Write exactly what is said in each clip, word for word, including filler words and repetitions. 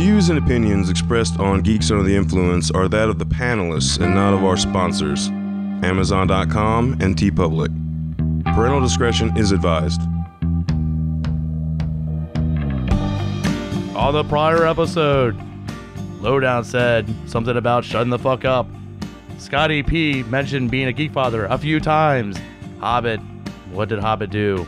views and opinions expressed on Geeks Under the Influence are that of the panelists and not of our sponsors, Amazon dot com and Tee Public. Parental discretion is advised. On the prior episode, Lowdown said something about shutting the fuck up. Scotty P mentioned being a geek father a few times. Hobbit. What did Hobbit do?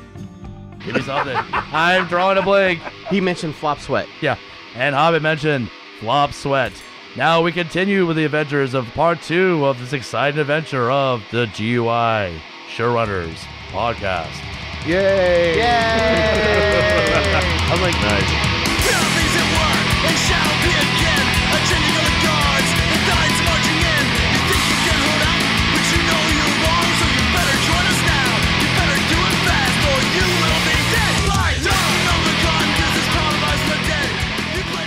Give me something. I'm drawing a blank. He mentioned Flop Sweat. Yeah. And Hobbit mentioned Flop Sweat. Now we continue with the adventures of part two of this exciting adventure of the G U I Showrunners Podcast. Yay! Yay! I was like, nice. They shall be again, a changing of the guards, the tides marching in. You think you can hold out, but you know you're wrong, so you better join us now. You better do it fast, or you will be dead. Light up, no gun, this is compromised for dead. You play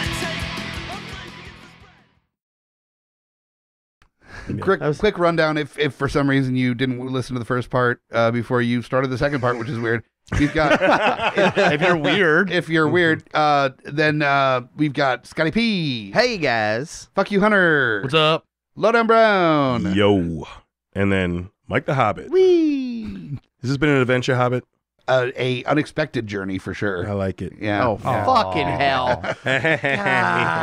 it safe, quick, quick rundown, if, if for some reason you didn't listen to the first part uh, before you started the second part, which is weird. We've got if, if you're weird, if you're weird, uh, then uh, we've got Scotty P. Hey guys, fuck you, Hunter. What's up? Lowdown Brown. Yo, and then Mike the Hobbit. Wee. This has been an adventure, Hobbit. Uh, a unexpected journey for sure. I like it. Yeah. Oh, yeah. Fucking hell. That,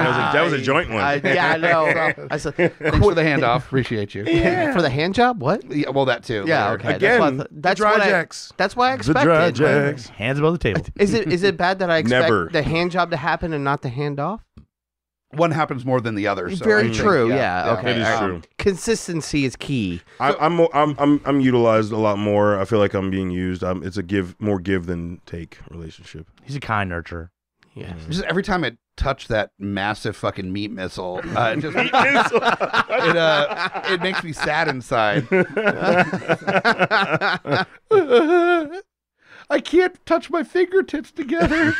was a, that was a joint one. I, yeah, I know. I said, thanks for the handoff. Appreciate you. Yeah. For the hand job? What? Yeah, well, that too. Yeah. Okay. Again, that's what I that's the dry what jacks. I, that's why I expected. The dry jacks. Hands above the table. Is it is it bad that I expect Never. the hand job to happen and not the handoff? One happens more than the other. So Very true. Think, yeah, yeah. Okay. It is um, true. Consistency is key. I, I'm I'm I'm I'm utilized a lot more. I feel like I'm being used. I'm, it's a give more give than take relationship. He's a kind nurturer. Yeah. Mm. Just every time I touch that massive fucking meat missile, uh, just, meat missile. it uh, it makes me sad inside. I can't touch my fingertips together.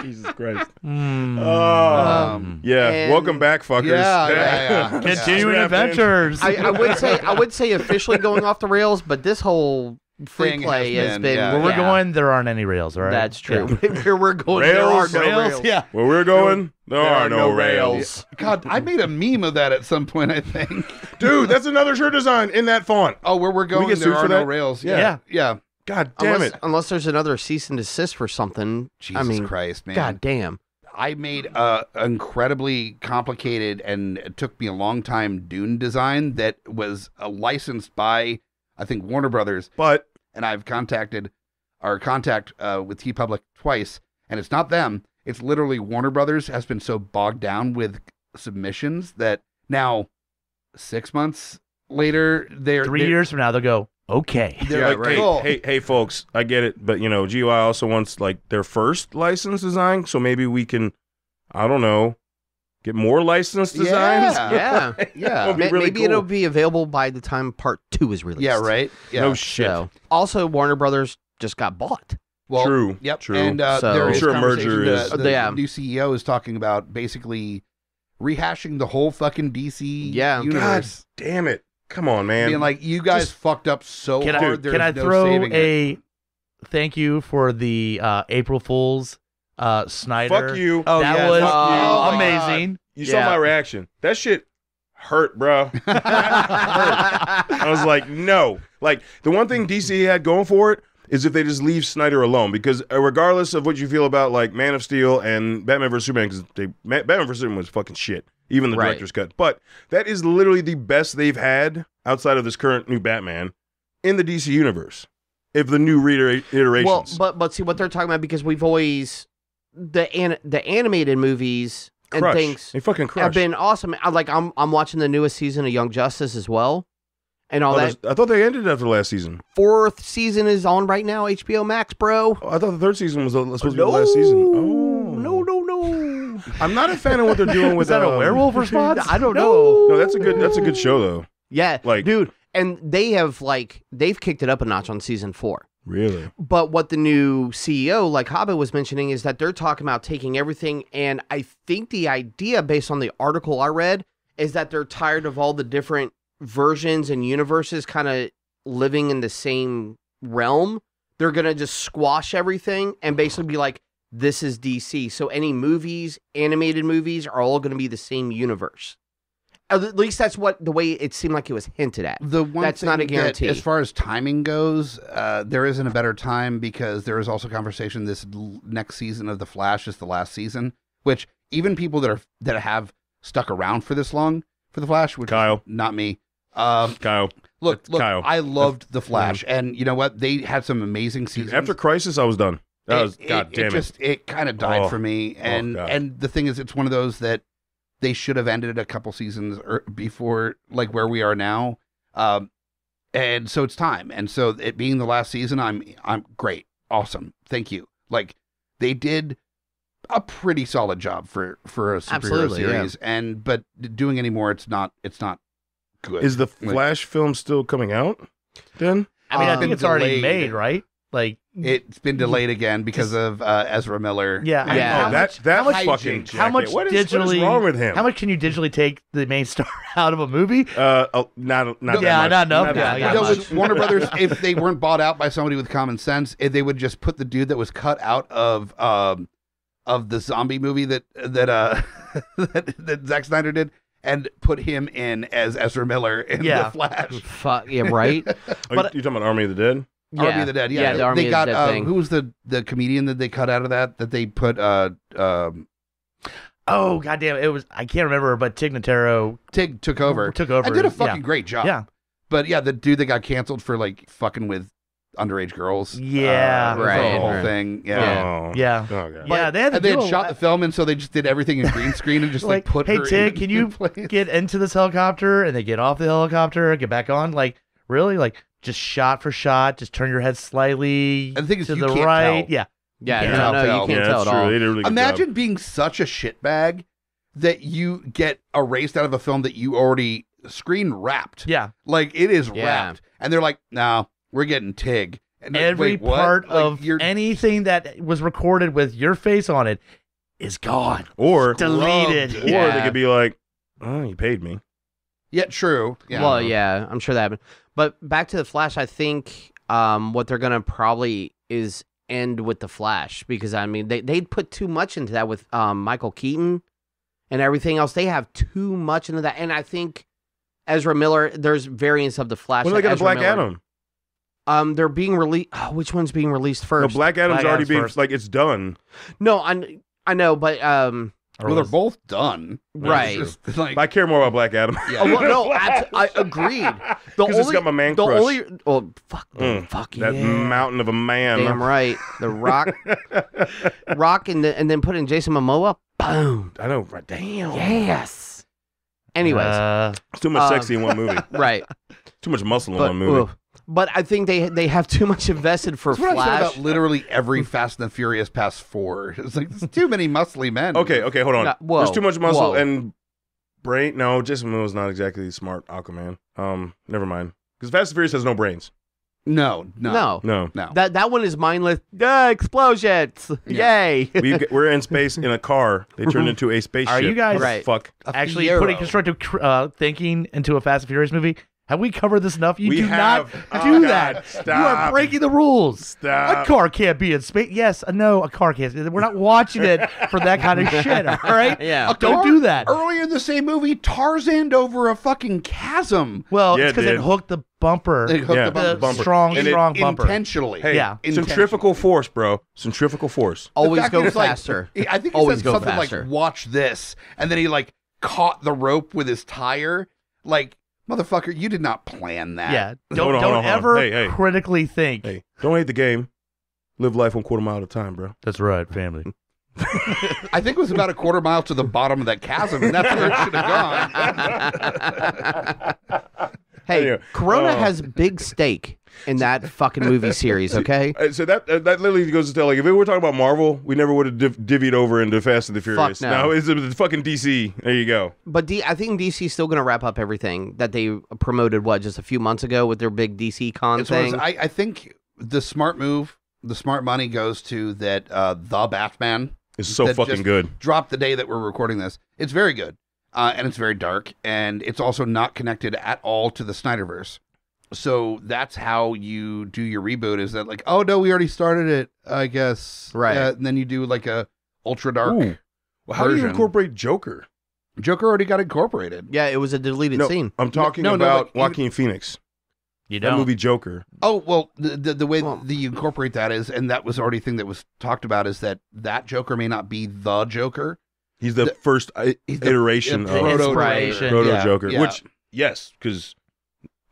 Jesus Christ. Mm. Oh, um, yeah. Welcome back, fuckers. Yeah, yeah, yeah. Continuing yeah. adventures. I, I would say I would say officially going off the rails, but this whole free play has been, been yeah. where we're yeah. going, there aren't any rails, all right? That's true. Yeah. Where we're going, rails, there are no rails. rails. Yeah. Where we're going, there, there are, are no, no rails. rails. God, I made a meme of that at some point, I think. Dude, that's another shirt design in that font. Oh, where we're going, we there are no that? rails. Yeah. Yeah. yeah. God damn unless, it. Unless there's another cease and desist for something. Jesus I mean, Christ, man. God damn. I made an incredibly complicated and it took me a long time Dune design that was uh, licensed by, I think, Warner Brothers. But, and I've contacted our contact uh, with Tee Public twice, and it's not them. It's literally Warner Brothers has been so bogged down with submissions that now six months later, they're three they're, years from now, they'll go. Okay. Yeah, like, right. Cool. Hey, hey, folks, I get it, but you know, G U I also wants like their first license design, so maybe we can, I don't know, get more license designs. Yeah, yeah, yeah. It'll really maybe cool. it'll be available by the time part two is released. Yeah, right. Yeah. No shit. So, also, Warner Brothers just got bought. Well, true. Yep. True. And uh, so, there is sure a merger. Is. The, the, yeah. the new C E O is talking about basically rehashing the whole fucking D C. Yeah. Universe. God damn it. Come on, man. Being like, you guys just fucked up so can hard. I, can I no throw a it. thank you for the uh, April Fool's uh, Snyder? Fuck you. Oh, that yes. was oh, amazing. You yeah. saw my reaction. That shit hurt, bro. Hurt. I was like, no. Like, the one thing D C had going for it is if they just leave Snyder alone. Because regardless of what you feel about, like, Man of Steel and Batman versus Superman, because Batman versus Superman was fucking shit. Even the right. director's cut. But that is literally the best they've had outside of this current new Batman in the D C universe. If the new iterations. Well, but but see what they're talking about, because we've always the an, the animated movies and crush. things they fucking crush. have been awesome. I, like I'm I'm watching the newest season of Young Justice as well, and all oh, that. I thought they ended after the last season. Fourth season is on right now, H B O Max, bro. Oh, I thought the third season was supposed oh, to be no. the last season. Oh no no no. I'm not a fan of what they're doing with. Is that um, a werewolf response? I don't no. know. No, that's a good. That's a good show though. Yeah, like dude, and they have like they've kicked it up a notch on season four. Really? But what the new C E O, like Hobbit, was mentioning is that they're talking about taking everything, and I think the idea, based on the article I read, is that they're tired of all the different versions and universes kind of living in the same realm. They're gonna just squash everything and basically be like, this is D C. So any movies, animated movies, are all going to be the same universe. At least that's what the way it seemed like it was hinted at. The one that's not a guarantee. That, as far as timing goes, uh, there isn't a better time, because there is also conversation this l next season of The Flash is the last season, which even people that are that have stuck around for this long for The Flash, which Kyle, not me, um, Kyle. Look, look, Kyle. I loved The Flash, yeah. and you know what? They had some amazing seasons. After Crisis, I was done. That it, was it, God damn it. It just it kind of died oh, for me, and oh and the thing is, it's one of those that they should have ended a couple seasons before, like where we are now, um, and so it's time. And so it being the last season, I'm I'm great, awesome, thank you. Like they did a pretty solid job for for a superhero Absolutely, series, yeah. and but doing any more, it's not it's not good. Is the Flash like, film still coming out? Then I mean, um, I think it's already made, right? Like it's been delayed again because of uh, Ezra Miller. Yeah, yeah. Oh, that that was fucking jacket. How much what is, digitally? What is wrong with him? How much can you digitally take the main star out of a movie? Uh, oh, not not. No, yeah, not enough. No, yeah, no, Warner Brothers, if they weren't bought out by somebody with common sense, if they would just put the dude that was cut out of um of the zombie movie that that uh that, that Zack Snyder did. And put him in as Ezra Miller in yeah. The Flash. Fuck yeah, right. Are you talking about Army of the Dead? Yeah. Army of the Dead, yeah. yeah the Army they got of the Dead uh, thing. Who was the the comedian that they cut out of that? That they put. Uh, um, oh goddamn! It was I can't remember, but Tig Notaro. Tig took over. Took over. I did a fucking yeah. great job. Yeah. But yeah, the dude that got canceled for like fucking with underage girls. Yeah, uh, right. The whole right. thing. Yeah, oh. yeah, oh, God. yeah. They had, to and they had shot the film, and so they just did everything in green screen and just like, like put. Hey, her Tig, in, can you in get into this helicopter? And they get off the helicopter, get back on. Like really, like just shot for shot. Just turn your head slightly and the thing is, to you the can't right. Tell. Yeah, yeah. You can't no, tell. No, you can't yeah, tell at all. Really Imagine being such a shitbag that you get erased out of a film that you already screen wrapped. Yeah, like it is yeah. wrapped, and they're like, no. We're getting Tig. And every wait, part like, of you're... anything that was recorded with your face on it is gone. Or deleted. Or yeah. they could be like, oh, you paid me. Yeah, true. Yeah. Well, yeah, I'm sure that happened. But back to The Flash, I think um, what they're going to probably is end with The Flash. Because, I mean, they, they'd put too much into that with um, Michael Keaton and everything else. They have too much into that. And I think Ezra Miller, there's variants of The Flash. When are they going to Black Adam? Um, they're being released. Oh, which one's being released first? No, Black Adam's Black already Adam's being first. Like it's done. No, I I know, but um, well, they're both done, right? Just, like, I care more about Black Adam. Yeah. Oh, well, no, I, I agreed. The only it's got my man the crush. only oh fuck, mm, fuck that yeah. mountain of a man. Damn right, the Rock, Rock, and the, and then put in Jason Momoa. Boom. I know. Right. Damn. Yes. Anyways, uh, it's too much um, sexy in one movie. Right. Too much muscle in but, one movie. Oof. But I think they they have too much invested for That's Flash. What I said about literally every Fast and Furious past four. It's like there's too many muscly men. Okay, okay, hold on. No, whoa, there's too much muscle whoa. and brain. No, Jason Momoa is not exactly smart Aquaman. Um, never mind. Because Fast and Furious has no brains. No, no, no, no. no. That that one is mindless. Duh, explosions! Yeah. Yay! we, we're in space in a car. They turned into a spaceship. Are you guys right. fuck actually putting constructive uh, thinking into a Fast and Furious movie? Have we covered this enough? You we do have, not do oh that. God, stop. You are breaking the rules. Stop. A car can't be in space. Yes, no, a car can't. We're not watching it for that kind of shit, all right? Yeah. A Don't car, do that. Earlier in the same movie, Tarzaned over a fucking chasm. Well, yeah, it's because it, it hooked the bumper. It hooked yeah, the bumper. bumper. Strong, and strong it, bumper. Intentionally. Hey, yeah. Intentionally. Centrifugal force, bro. Centrifugal force. Always go faster. Like, I think he said something faster. like, watch this. And then he like caught the rope with his tire. Like, motherfucker, you did not plan that. Yeah, don't, on, don't ever hey, hey. critically think. Hey, don't hate the game. Live life one quarter mile at a time, bro. That's right, family. I think it was about a quarter mile to the bottom of that chasm, and that's where it should have gone. Hey, anyway, Corona uh, has big stake in that fucking movie series, okay? So that that literally goes to, like, if we were talking about Marvel, we never would have div divvied over into Fast and the Furious. Fuck no. Now it's, it's fucking D C. There you go. But D I think D C's still going to wrap up everything that they promoted, what, just a few months ago with their big D C con it's thing? I, I think the smart move, the smart money goes to that uh, The Batman. Is so fucking good. Dropped the day that we're recording this. It's very good. Uh, and it's very dark, and it's also not connected at all to the Snyderverse. So that's how you do your reboot, is that like, oh no, we already started it, I guess. Right. Uh, and then you do like a ultra dark Ooh. Well, how version. Do you incorporate Joker? Joker already got incorporated. Yeah, it was a deleted no, scene. I'm talking no, about no, like, Joaquin even, Phoenix. You don't. That movie Joker. Oh, well, the the, the way well, that you incorporate that is, and that was already a thing that was talked about, is that that Joker may not be the Joker. He's the, the first I, he's the, iteration the, the of proto-Joker, proto yeah, Joker, yeah. which, yes, because...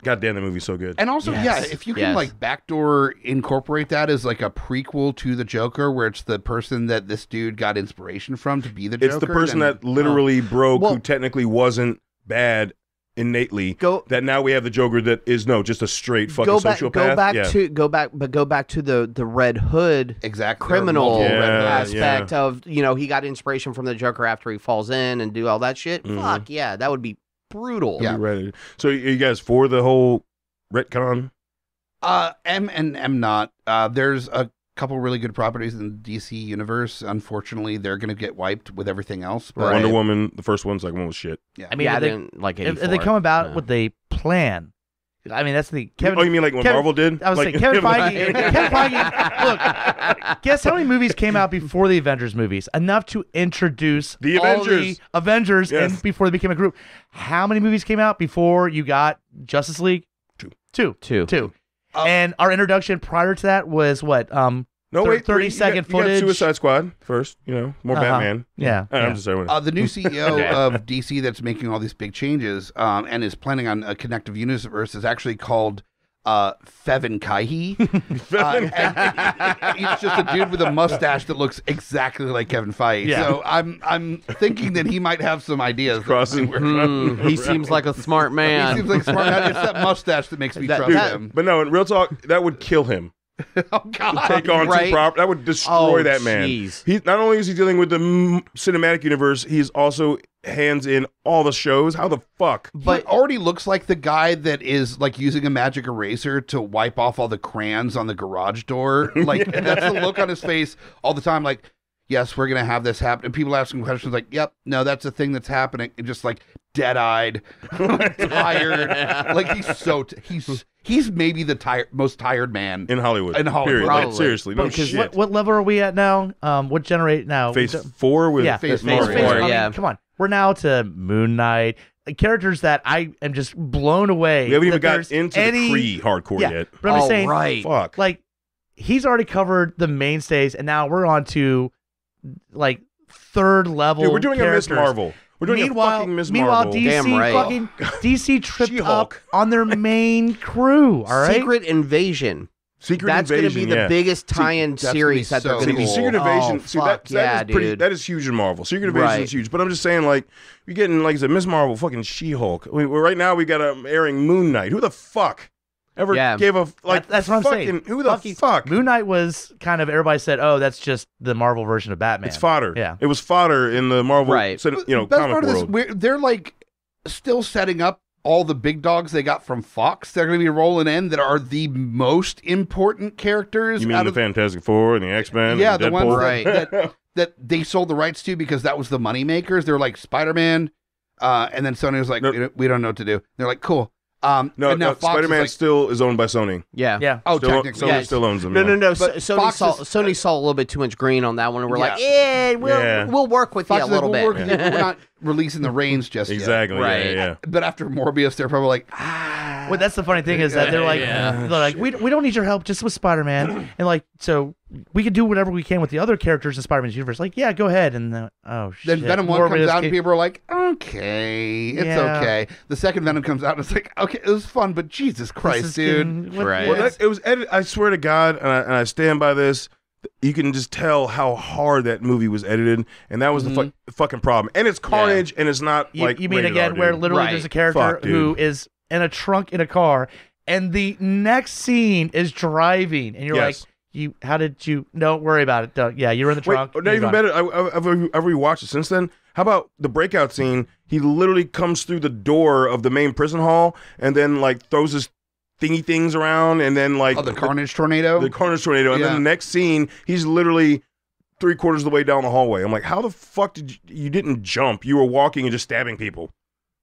God damn, the movie's so good. And also, yes. yeah, if you can yes. like backdoor incorporate that as like a prequel to the Joker, where it's the person that this dude got inspiration from to be the Joker. It's the person that literally oh. broke, well, who technically wasn't bad innately. Go, that now we have the Joker that is no, just a straight fucking go back, sociopath. Go back yeah. to go back, but go back to the the Red Hood exact criminal yeah, aspect yeah. of, you know, he got inspiration from the Joker after he falls in and do all that shit. Mm-hmm. Fuck yeah, that would be. Brutal. Yeah. So are you guys for the whole retcon? Uh, am and am not. Uh, there's a couple really good properties in the D C universe. Unfortunately, they're going to get wiped with everything else. But Wonder I, Woman, the first one's like one was shit. Yeah. I mean, yeah, I didn't they, like it. If, if they come about yeah. what they plan. I mean, that's the Kevin. Oh, you mean like when Kevin, Marvel did? I was like, saying Kevin Feige. Kevin Feige. Look, guess how many movies came out before the Avengers movies? Enough to introduce the Avengers. The Avengers, yes. and before they became a group. How many movies came out before you got Justice League? Two, two, two, two. Um, and our introduction prior to that was what? Um, no wait, thirty-second footage. You got Suicide Squad first. You know, more uh-huh. Batman. Yeah, yeah. I'm just saying. Uh, the new C E O yeah. of D C that's making all these big changes um, and is planning on a connective universe is actually called uh, Fevin Kaihi. uh, he's just a dude with a mustache that looks exactly like Kevin Feige. Yeah. So I'm I'm thinking that he might have some ideas. Crossing. Mm, he seems like a smart man. He seems like a smart man. It's that mustache that makes me that, trust that, him. But no, in real talk, that would kill him. Oh God! To take on right? two prop that would destroy oh, that man. Geez. He not only is he dealing with the m cinematic universe, he's also hands in all the shows. How the fuck? But he already looks like the guy that is like using a magic eraser to wipe off all the crayons on the garage door. Like yeah. that's the look on his face all the time. Like, yes, we're gonna have this happen. And people asking questions like, "Yep, no, that's a thing that's happening." And just like dead-eyed, tired. Like he's so t he's. He's maybe the tired, most tired man in Hollywood. In Hollywood, like, seriously, no shit. What, what level are we at now? Um, what generate now? Phase four with yeah, phase, phase four. four. I mean, yeah, come on, we're now to Moon Knight. Characters that I am just blown away. We haven't even got into any, the Kree hardcore yeah, yet. But I'm just saying, right. fuck. Like he's already covered the mainstays, and now we're on to like third level. Dude, we're doing characters. a Miss Marvel. We're doing meanwhile, a fucking Miss Marvel. Meanwhile, D C right. fucking D C tripped up on their main crew. All right, Secret Invasion. Secret that's Invasion. That's going to be the yeah. biggest tie-in series that so they're going to cool. Secret Invasion. Oh, see, fuck, that, yeah, that is pretty, dude. That is huge in Marvel. Secret Invasion right. is huge. But I'm just saying, like, you're getting, like I said, Miss Marvel, fucking She-Hulk. I mean, right now we got um, airing Moon Knight. Who the fuck ever yeah. gave a like? That, that's what fucking, I'm saying. Who the fucking, fuck? Moon Knight was kind of everybody said, oh, that's just the Marvel version of Batman. It's fodder. Yeah, it was fodder in the Marvel. Right. You know, that's comic part of world. This. We're, they're like still setting up all the big dogs they got from Fox. They're going to be rolling in that are the most important characters. You mean out the of, Fantastic Four and the X Men? Yeah, and the Deadpool. ones right. that that they sold the rights to because that was the money makers. They're like Spider Man, uh, and then Sony was like, no. we, don't, we don't know what to do. They're like, cool. Um, no, no Spider-Man like, still is owned by Sony. Yeah, yeah. Oh, still, technically, Sony yeah. still owns them. No, no, no. But Sony Fox saw is, Sony saw a little bit too much green on that one, and we're yeah. like, eh, we'll, yeah, we'll work with Fox you a little we'll bit. Yeah. We're not releasing the reins just exactly, yet. Exactly. Right. Yeah, yeah. But after Morbius, they're probably like, ah. Well, that's the funny thing is that they're like, yeah. they're like, we we don't need your help just with Spider-Man, and like so. We could do whatever we can with the other characters in Spider-Man's universe. Like, yeah, go ahead. And the, oh, shit. Then Venom one comes out and people are like, okay, it's yeah. okay. The second Venom comes out and it's like, okay, it was fun, but Jesus Christ, dude. Getting, right. Well, that, it was edited, I swear to God, and I, and I stand by this, you can just tell how hard that movie was edited, and that was mm-hmm. the, fu the fucking problem. And it's Carnage, yeah. and it's not you, like You mean, again, R, where literally right. there's a character Fuck, who is in a trunk in a car, and the next scene is driving, and you're yes. like, You, how did you? Don't worry about it. Don't, yeah, you're in the trunk. Wait, not even better. I, I, I've, I've rewatched it since then. How about the breakout scene? He literally comes through the door of the main prison hall and then like throws his thingy things around and then like oh, the Carnage the, tornado. The Carnage tornado, and yeah. then the next scene, he's literally three quarters of the way down the hallway. I'm like, how the fuck did you, you didn't jump? You were walking and just stabbing people.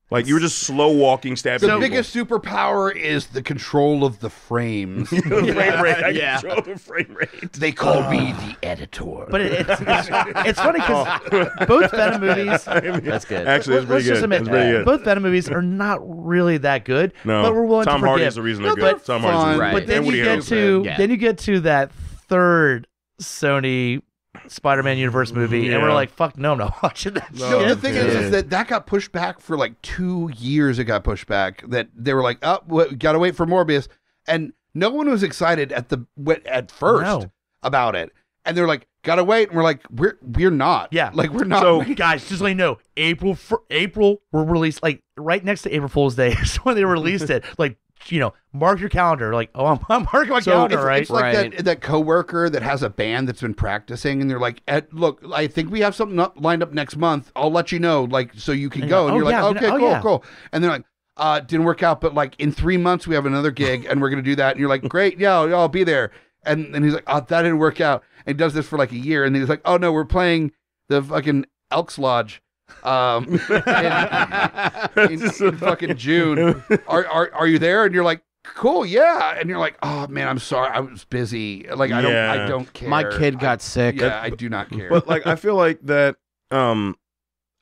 Like, you were just slow walking, stabbing. The people. Biggest superpower is the control of the frames. the frame yeah, rate. I yeah. control the frame rate. They call uh, me the editor. But it, it's, it's it's funny because oh. both Venom movies. That's good. Actually, that's pretty, good. Admit, that's pretty good. Both Venom movies are not really that good. No, but we're willing Tom to forgive. Tom Hardy's the reason they're no, good. They're Tom fun, Hardy's the reason. Right. But then you get to yeah. then you get to that third Sony Spider-Man universe movie, yeah. and we're like, "Fuck no, I'm not watching that." No, shit. The thing yeah. is, is that that got pushed back for like two years. It got pushed back. That they were like, "Oh, we gotta wait for Morbius," and no one was excited at the at first no. about it. And they're like, "Gotta wait," and we're like, "We're we're not." Yeah, like we're not. So guys, just let you know, April for April, we're released like right next to April Fool's Day is when they released it. Like. You know, mark your calendar. Like, oh, I'm, I'm marking my so calendar, it's, right? It's like right. that that coworker that has a band that's been practicing, and they're like, "Look, I think we have something up, lined up next month. I'll let you know, like, so you can and go." And oh, you're yeah, like, "Okay, oh, cool, yeah. cool." And they're like, "Uh, didn't work out, but like in three months we have another gig, and we're gonna do that." And you're like, "Great, yeah, I'll, I'll be there." And and he's like, "Oh, that didn't work out." And he does this for like a year, and then he's like, "Oh no, we're playing the fucking Elks Lodge." Um, in, in, in fucking June, are, are are you there? And you're like, cool, yeah. And you're like, oh man, I'm sorry, I was busy. Like, I yeah. don't, I don't care. My kid got I, sick. Yeah, but, I do not care. But like, I feel like that. Um,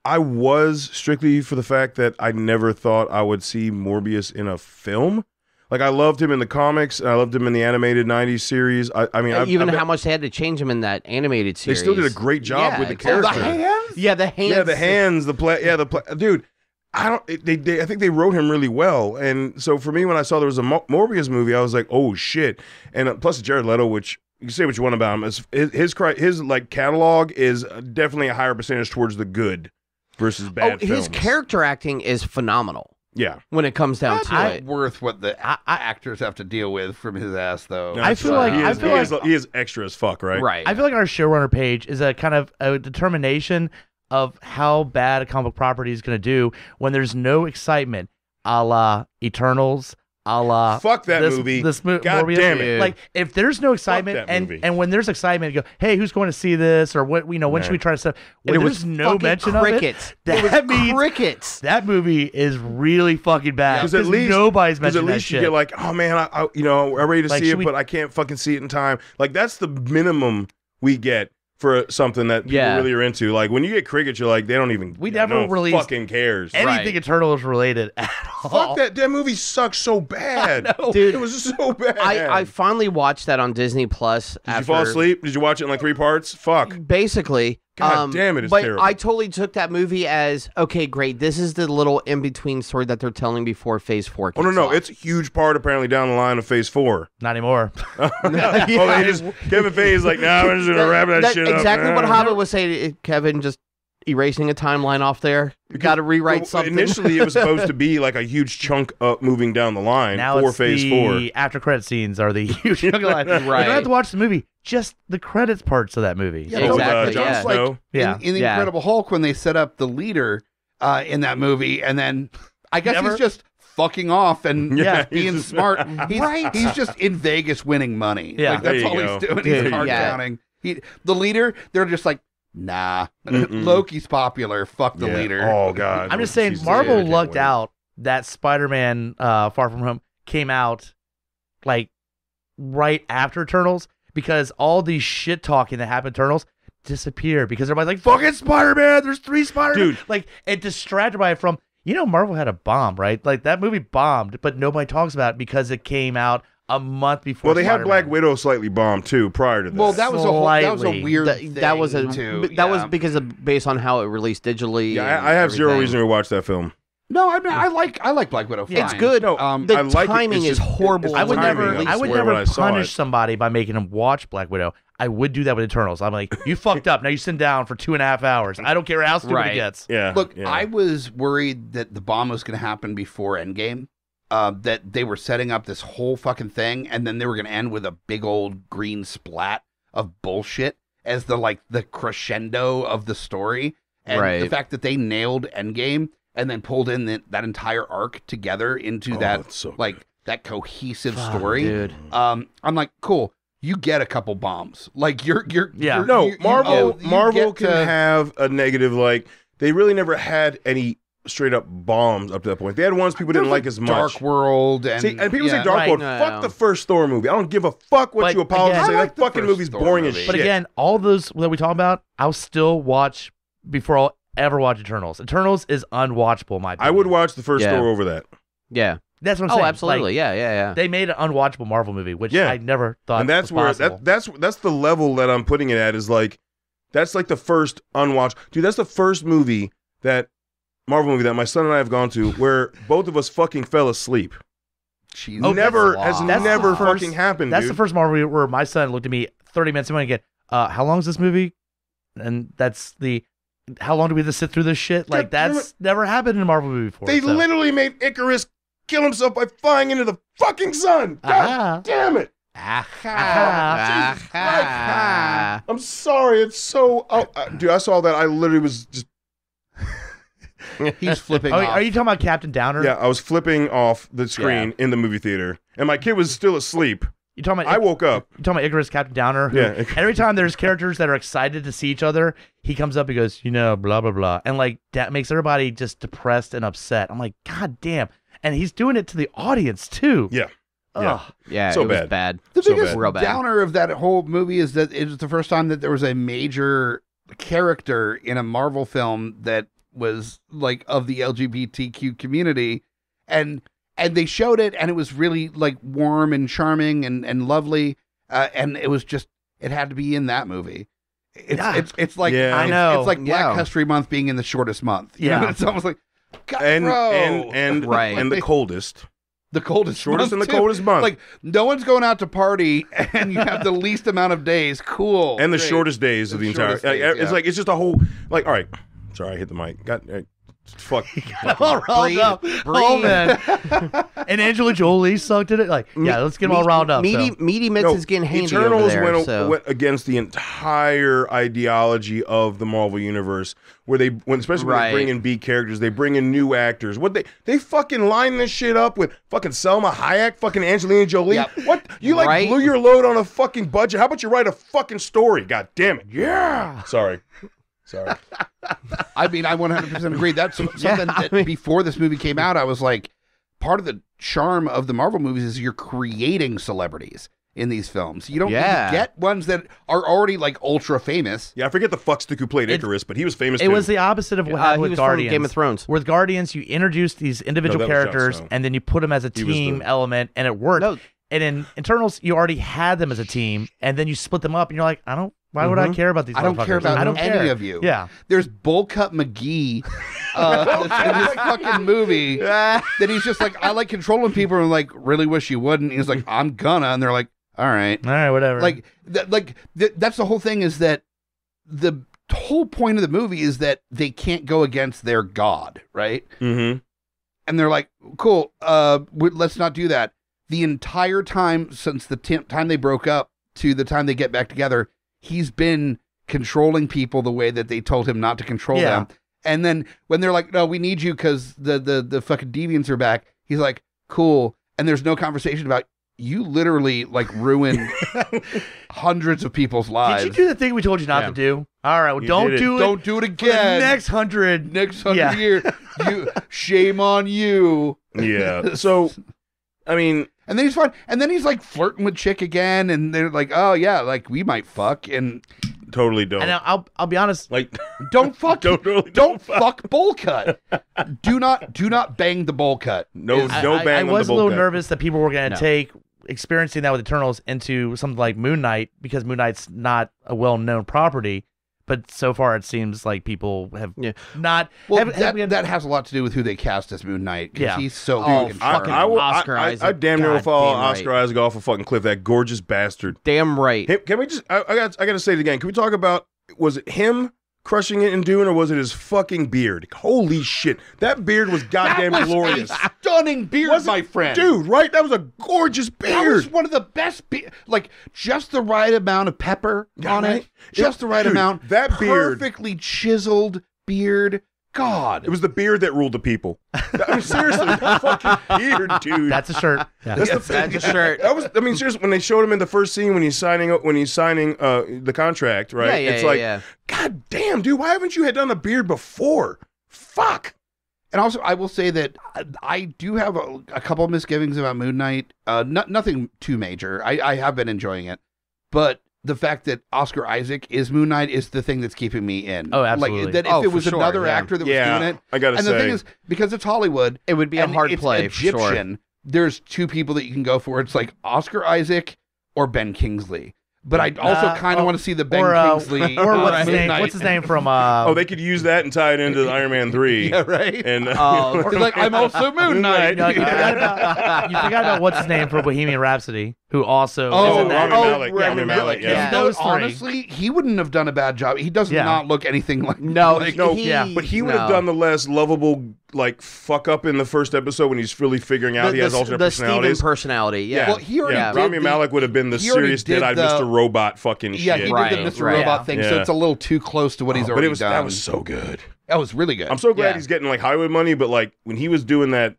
I was strictly for the fact that I never thought I would see Morbius in a film. Like, I loved him in the comics, and I loved him in the animated nineties series. I, I mean, I've, even I've been, how much they had to change him in that animated series. They still did a great job yeah, with the character. The hands? Yeah, the hands. Yeah, the hands. The play. Yeah, the play. Dude, I don't. They, they. I think they wrote him really well. And so for me, when I saw there was a Mo Morbius movie, I was like, oh shit. And plus Jared Leto, which you can say what you want about him, is his his, his like catalog is definitely a higher percentage towards the good versus bad. Oh, films. His character acting is phenomenal. Yeah, when it comes down That's to not it, worth what the I, I, actors have to deal with from his ass, though. No, I feel like he is, I feel he, like, is, he is extra as fuck, right? Right. I feel like our showrunner page is a kind of a determination of how bad a comic property is going to do when there's no excitement, a la Eternals, a la fuck that this, movie. This mo God Morbius. Damn it! Like if there's no excitement, and movie. and when there's excitement, you go, hey, who's going to see this, or what? You know, when nah. should we try to stuff? When there's no mention crickets. of it, that it was means crickets. That movie is really fucking bad because at least nobody's mentioned that shit. At least you shit. get like, oh man, I, I you know I'm ready to like, see it, we... but I can't fucking see it in time. Like that's the minimum we get for something that people yeah. really are into. Like when you get crickets, you're like, they don't even. We never no really fucking cares anything right. Eternals related at all. Fuck that! That movie sucks so bad, I know. Dude. It was so bad. I, I finally watched that on Disney Plus. Did after... you fall asleep? Did you watch it in like three parts? Fuck. Basically, God um, damn it! It's but terrible. I totally took that movie as okay, great. This is the little in between story that they're telling before Phase Four. Kicks oh no, no, off. It's a huge part apparently down the line of Phase Four. Not anymore. oh, yeah. they just, Kevin Feige is like, nah, we're just gonna wrap that, that shit. Exactly what Hobbit was saying. Kevin just erasing a timeline off there. You got to rewrite well, something. Initially, it was supposed to be like a huge chunk up moving down the line now for it's Phase the Four. After credit scenes are the huge chunk of line. Right. You don't have to watch the movie. Just the credits parts of that movie. Yeah, exactly. John yeah. Snow. Like yeah. In, in the yeah. Incredible Hulk, when they set up the leader uh, in that movie, and then I guess Never. he's just fucking off and yeah, being he's smart. he's, right. He's just in Vegas winning money. Yeah, like, that's all go. he's doing. Dude, he's card yeah. counting. He, the leader, they're just like, nah, Mm-mm. Loki's popular. Fuck the yeah. leader. Oh god. I'm just saying, Jesus, Marvel yeah, lucked wait. out that Spider-Man uh, Far From Home came out like right after Eternals, because all the shit talking that happened Eternals disappeared because everybody's like, fucking Spider-Man. There's three Spider-Man. Like it distracted by it from, you know, Marvel had a bomb, right? Like that movie bombed, but nobody talks about it because it came out a month before. Well, they had Black Widow slightly bombed too prior to this. Well, that was slightly. a whole, that was a weird that, thing that was a too, that yeah. was because of based on how it released digitally. Yeah, I, I have everything. zero reason to watch that film. No, I mean I like I like Black Widow. Fine. It's good. No, um, the I like timing it. just, is horrible. I would never I would never punish somebody by making them watch Black Widow. I would do that with Eternals. I'm like, you fucked up. Now you sit down for two and a half hours. I don't care how stupid right. it gets. Yeah. Look, yeah. I was worried that the bomb was going to happen before Endgame. Uh, that they were setting up this whole fucking thing, and then they were going to end with a big old green splat of bullshit as the like the crescendo of the story. And right. the fact that they nailed Endgame and then pulled in the, that entire arc together into oh, that so like that cohesive Fuck, story. Dude. Um, I'm like, cool. You get a couple bombs. Like you're you're yeah. You're, no you, Marvel you, you Marvel can to... have a negative. Like they really never had any straight up bombs up to that point. They had ones people didn't like, like as much. Dark World and, See, and people yeah, say Dark right, World. No, fuck no. the first Thor movie. I don't give a fuck what but you apologize. Again, like that fucking movie's Thor boring movie. as shit. But again, all those that we talk about, I'll still watch before I'll ever watch Eternals. Eternals is unwatchable. In my opinion. I would watch the first yeah. Thor over that. Yeah. That's what I'm oh, saying. Oh, absolutely. Like, yeah, yeah, yeah. They made an unwatchable Marvel movie, which yeah. I never thought and that's was where possible. That, that's, that's the level that I'm putting it at is like, that's like the first unwatch. Dude, that's the first movie that Marvel movie that my son and I have gone to where both of us fucking fell asleep. Jeez, oh, never has that's never first, fucking happened, That's dude. the first Marvel movie where my son looked at me thirty minutes in and again, uh, how long is this movie? And that's the... How long do we have to sit through this shit? Like, that's never happened in a Marvel movie before. They so. literally made Icarus kill himself by flying into the fucking sun. God uh-huh. damn it. Uh-huh. Uh-huh. Uh-huh. I'm sorry. It's so... Oh, uh, dude, I saw that. I literally was just... He's flipping oh, off. Are you talking about Captain Downer? Yeah, I was flipping off the screen yeah. in the movie theater, and my kid was still asleep. You talking about? I woke up. You talking about Icarus, Captain Downer? Who, yeah. Every time there's characters that are excited to see each other, he comes up and goes, you know, blah blah blah, and like that makes everybody just depressed and upset. I'm like, God damn! And he's doing it to the audience too. Yeah. Yeah. Ugh. Yeah. So it bad. Was bad. The so biggest bad. downer of that whole movie is that it was the first time that there was a major character in a Marvel film that was like of the L G B T Q community, and. And they showed it, and it was really, like, warm and charming and, and lovely. Uh, and it was just, it had to be in that movie. It's yeah. it's, it's like yeah. I know. It's, it's like Black yeah. History Month being in the shortest month. You yeah. know? It's almost like, God, and, bro. And, and, right. and the coldest. The coldest Shortest month, and the too. coldest month. Like, no one's going out to party, and you have the least amount of days. Cool. And the Great. shortest days the of the entire. Days, like, yeah. It's like, it's just a whole, like, all right. Sorry, I hit the mic. God, I, Fuck, fuck all rolled up. Oh, man. And Angela Jolie sucked at it. Like, yeah, let's get them all round up. Meaty, so. meaty Mitts no, is getting handy Eternals over there, went, so. went against the entire ideology of the Marvel universe, where they, when especially right. when they bring in B characters, they bring in new actors. What they they fucking line this shit up with fucking Selma Hayek, fucking Angelina Jolie. Yep. What you like right? blew your load on a fucking budget? How about you write a fucking story? God damn it! Yeah. Sorry. Sorry. I mean, I one hundred percent agree. That's something yeah, that I mean, before this movie came out, I was like, part of the charm of the Marvel movies is you're creating celebrities in these films. You don't yeah. really get ones that are already like ultra famous. Yeah, I forget the fuck stick who played Icarus, it, but he was famous It too. was the opposite of what uh, with Guardians. Game of Thrones. With Guardians, you introduce these individual no, characters Josh, no. and then you put them as a he team the... element, and it worked. No. And in Eternals, you already had them as a team, and then you split them up, and you're like, I don't Why would mm-hmm. I care about these? I don't care about I don't any care. of you. Yeah, there's Bull Cup McGee uh, in this fucking movie that he's just like, I like controlling people, and like really wish you wouldn't. And he's like, I'm gonna, and they're like, all right, all right, whatever. Like, th like th that's the whole thing is that the whole point of the movie is that they can't go against their god, right? Mm-hmm. And they're like, cool, uh, we let's not do that. The entire time since the time they broke up to the time they get back together, he's been controlling people the way that they told him not to control yeah. them. And then when they're like, no, we need you because the, the, the fucking deviants are back. He's like, cool. And there's no conversation about you literally like ruined hundreds of people's lives. Did you do the thing we told you not yeah. to do? All right, well, you don't do it. Don't do it again. The next hundred. Next hundred yeah. years. You, shame on you. Yeah. So, I mean... And then he's fine. And then he's like flirting with chick again, and they're like, "Oh yeah, like we might fuck." And totally don't. And I'll I'll be honest, like don't fuck, don't, really don't, don't fuck, fuck bowl cut. do not do not bang the bowl cut. No, is, no I, bang. I, I on was the bowl a little cut. nervous that people were going to no. take experiencing that with Eternals into something like Moon Knight, because Moon Knight's not a well known property. But so far, it seems like people have yeah. not. Well, have, that, have we had, that has a lot to do with who they cast as Moon Knight. Yeah, he's so oh, fucking I, I, Oscar I, Isaac. I, I damn near will fall Oscar right. Isaac off a fucking cliff. That gorgeous bastard. Damn right. Hey, can we just? I, I got. I got to say it again. Can we talk about? Was it him crushing it and doing, or was it his fucking beard? Holy shit! That beard was goddamn that was glorious. A stunning beard, was my it, friend. Dude, right? That was a gorgeous beard. That was one of the best beard. Like just the right amount of pepper God, on right? it. Just the right Dude, amount. That beard. Perfectly chiseled beard. God. It was the beard that ruled the people. I mean, seriously, that fucking beard, dude. That's a shirt. Yeah. That's, yes, the, that's a shirt. That was, I mean, seriously, when they showed him in the first scene when he's signing when he's signing uh, the contract, right? Yeah, yeah, it's yeah, like, yeah. God damn, dude, why haven't you had done a beard before? Fuck. And also, I will say that I do have a, a couple of misgivings about Moon Knight. Uh, not, nothing too major. I, I have been enjoying it. But the fact that Oscar Isaac is Moon Knight is the thing that's keeping me in. Oh, absolutely. Like, that if oh, it was sure, another yeah. actor that was yeah, doing it. I gotta and say. And the thing is, because it's Hollywood. It would be a hard it's play, Egyptian, for sure. There's two people that you can go for. It's like Oscar Isaac or Ben Kingsley. But I also uh, kind of oh, want to see the Ben or, uh, Kingsley. Or what's his name? What's his name from? Uh, oh, they could use that and tie it into Iron Man three. Yeah, right. And uh, uh, or, like, I'm also Moon Knight. Moon Knight. You, know, you, forgot about, you forgot about what's his name from Bohemian Rhapsody, who also. Oh, Rami Malek. Oh, Rami Malek. Yeah. yeah. Those three. Honestly, he wouldn't have done a bad job. He does yeah. not look anything like. No, like, no. He, yeah. But he would no. have done the less lovable. Like fuck up in the first episode when he's really figuring out the, he has the, alternate the personalities. The personality, yeah. Well, he already yeah. did Rami the, Malek would have been the serious dead-eyed Mister Robot fucking yeah, shit. Yeah, he right, did the Mister right, Robot yeah. thing, yeah. so it's a little too close to what oh, he's already but it was, done. That was so good. That was really good. I'm so glad yeah. he's getting like Hollywood money, but like when he was doing that,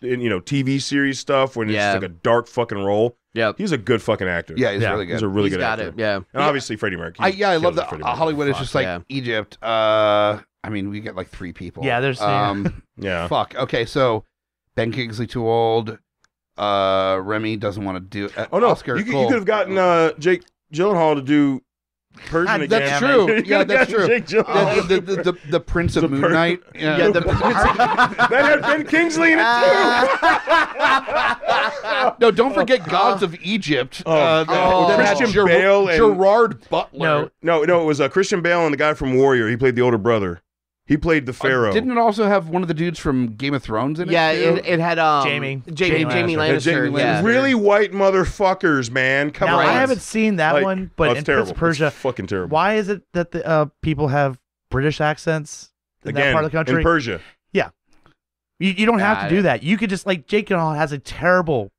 you know, T V series stuff when yeah. it's like a dark fucking role. Yeah, he's a good fucking actor. Yeah, he's yeah. really good. He's a really he's good got actor. It. Yeah, and yeah. obviously Freddie Mercury. I, yeah, I love that Hollywood is just like Egypt. Uh. I mean, we get like three people. Yeah, there's... Um, yeah. Fuck. Okay, so Ben Kingsley too old. Uh, Remy doesn't want to do... Uh, oh, no. Oscar, you, you could have gotten uh, Jake Gyllenhaal to do Persian again. That's true. Yeah, that's true. Jake Gyllenhaal. The, the, the, the, the Prince of the Moon Knight. Yeah, yeah the Prince That had Ben Kingsley in it, too. No, don't forget Gods uh, of Egypt. Uh, uh, that, oh, that Christian Ger Bale and... Gerard Butler. No, no, no it was uh, Christian Bale and the guy from Warrior. He played the older brother. He played the Pharaoh. Uh, didn't it also have one of the dudes from Game of Thrones in it? Yeah, it, it had um, Jamie. Jamie. Jamie Lannister. Lannister. Yeah. Really white motherfuckers, man. Come now, on. I haven't seen that like, one, but oh, it's in terrible. Prince Persia, it's fucking terrible. Why is it that the uh, people have British accents in Again, that part of the country? In Persia. Yeah. You, you don't have nah, to do that. You could just, like, Jake Gyllenhaal has a terrible,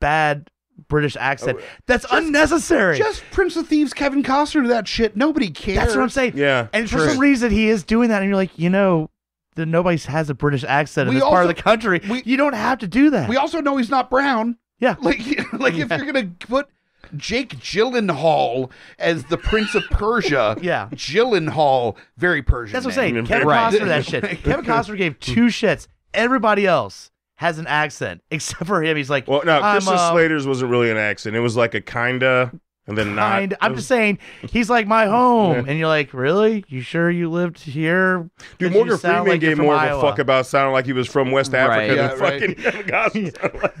bad British accent. Oh, that's just unnecessary. Just Prince of Thieves, Kevin Costner, that shit. Nobody cares. That's what I'm saying. Yeah. And true. For some reason, he is doing that, and you're like, you know, the, nobody has a British accent in we this also, part of the country. We, you don't have to do that. We also know he's not brown. Yeah. Like, like yeah. if you're gonna put Jake Gyllenhaal as the Prince of Persia. Yeah. Gyllenhaal, very Persian. That's what I'm saying. Kevin right. Costner, that shit. Kevin Costner gave two shits. Everybody else has an accent, except for him. He's like, well, no, Christian uh, Slater's wasn't really an accent. It was like a kinda, and then kind, not. I'm just saying, he's like my home, and you're like, really? You sure you lived here? Dude, Morgan Freeman like gave more Iowa. Of a fuck about sounding like he was from West Africa right. than yeah, fucking right. God, like,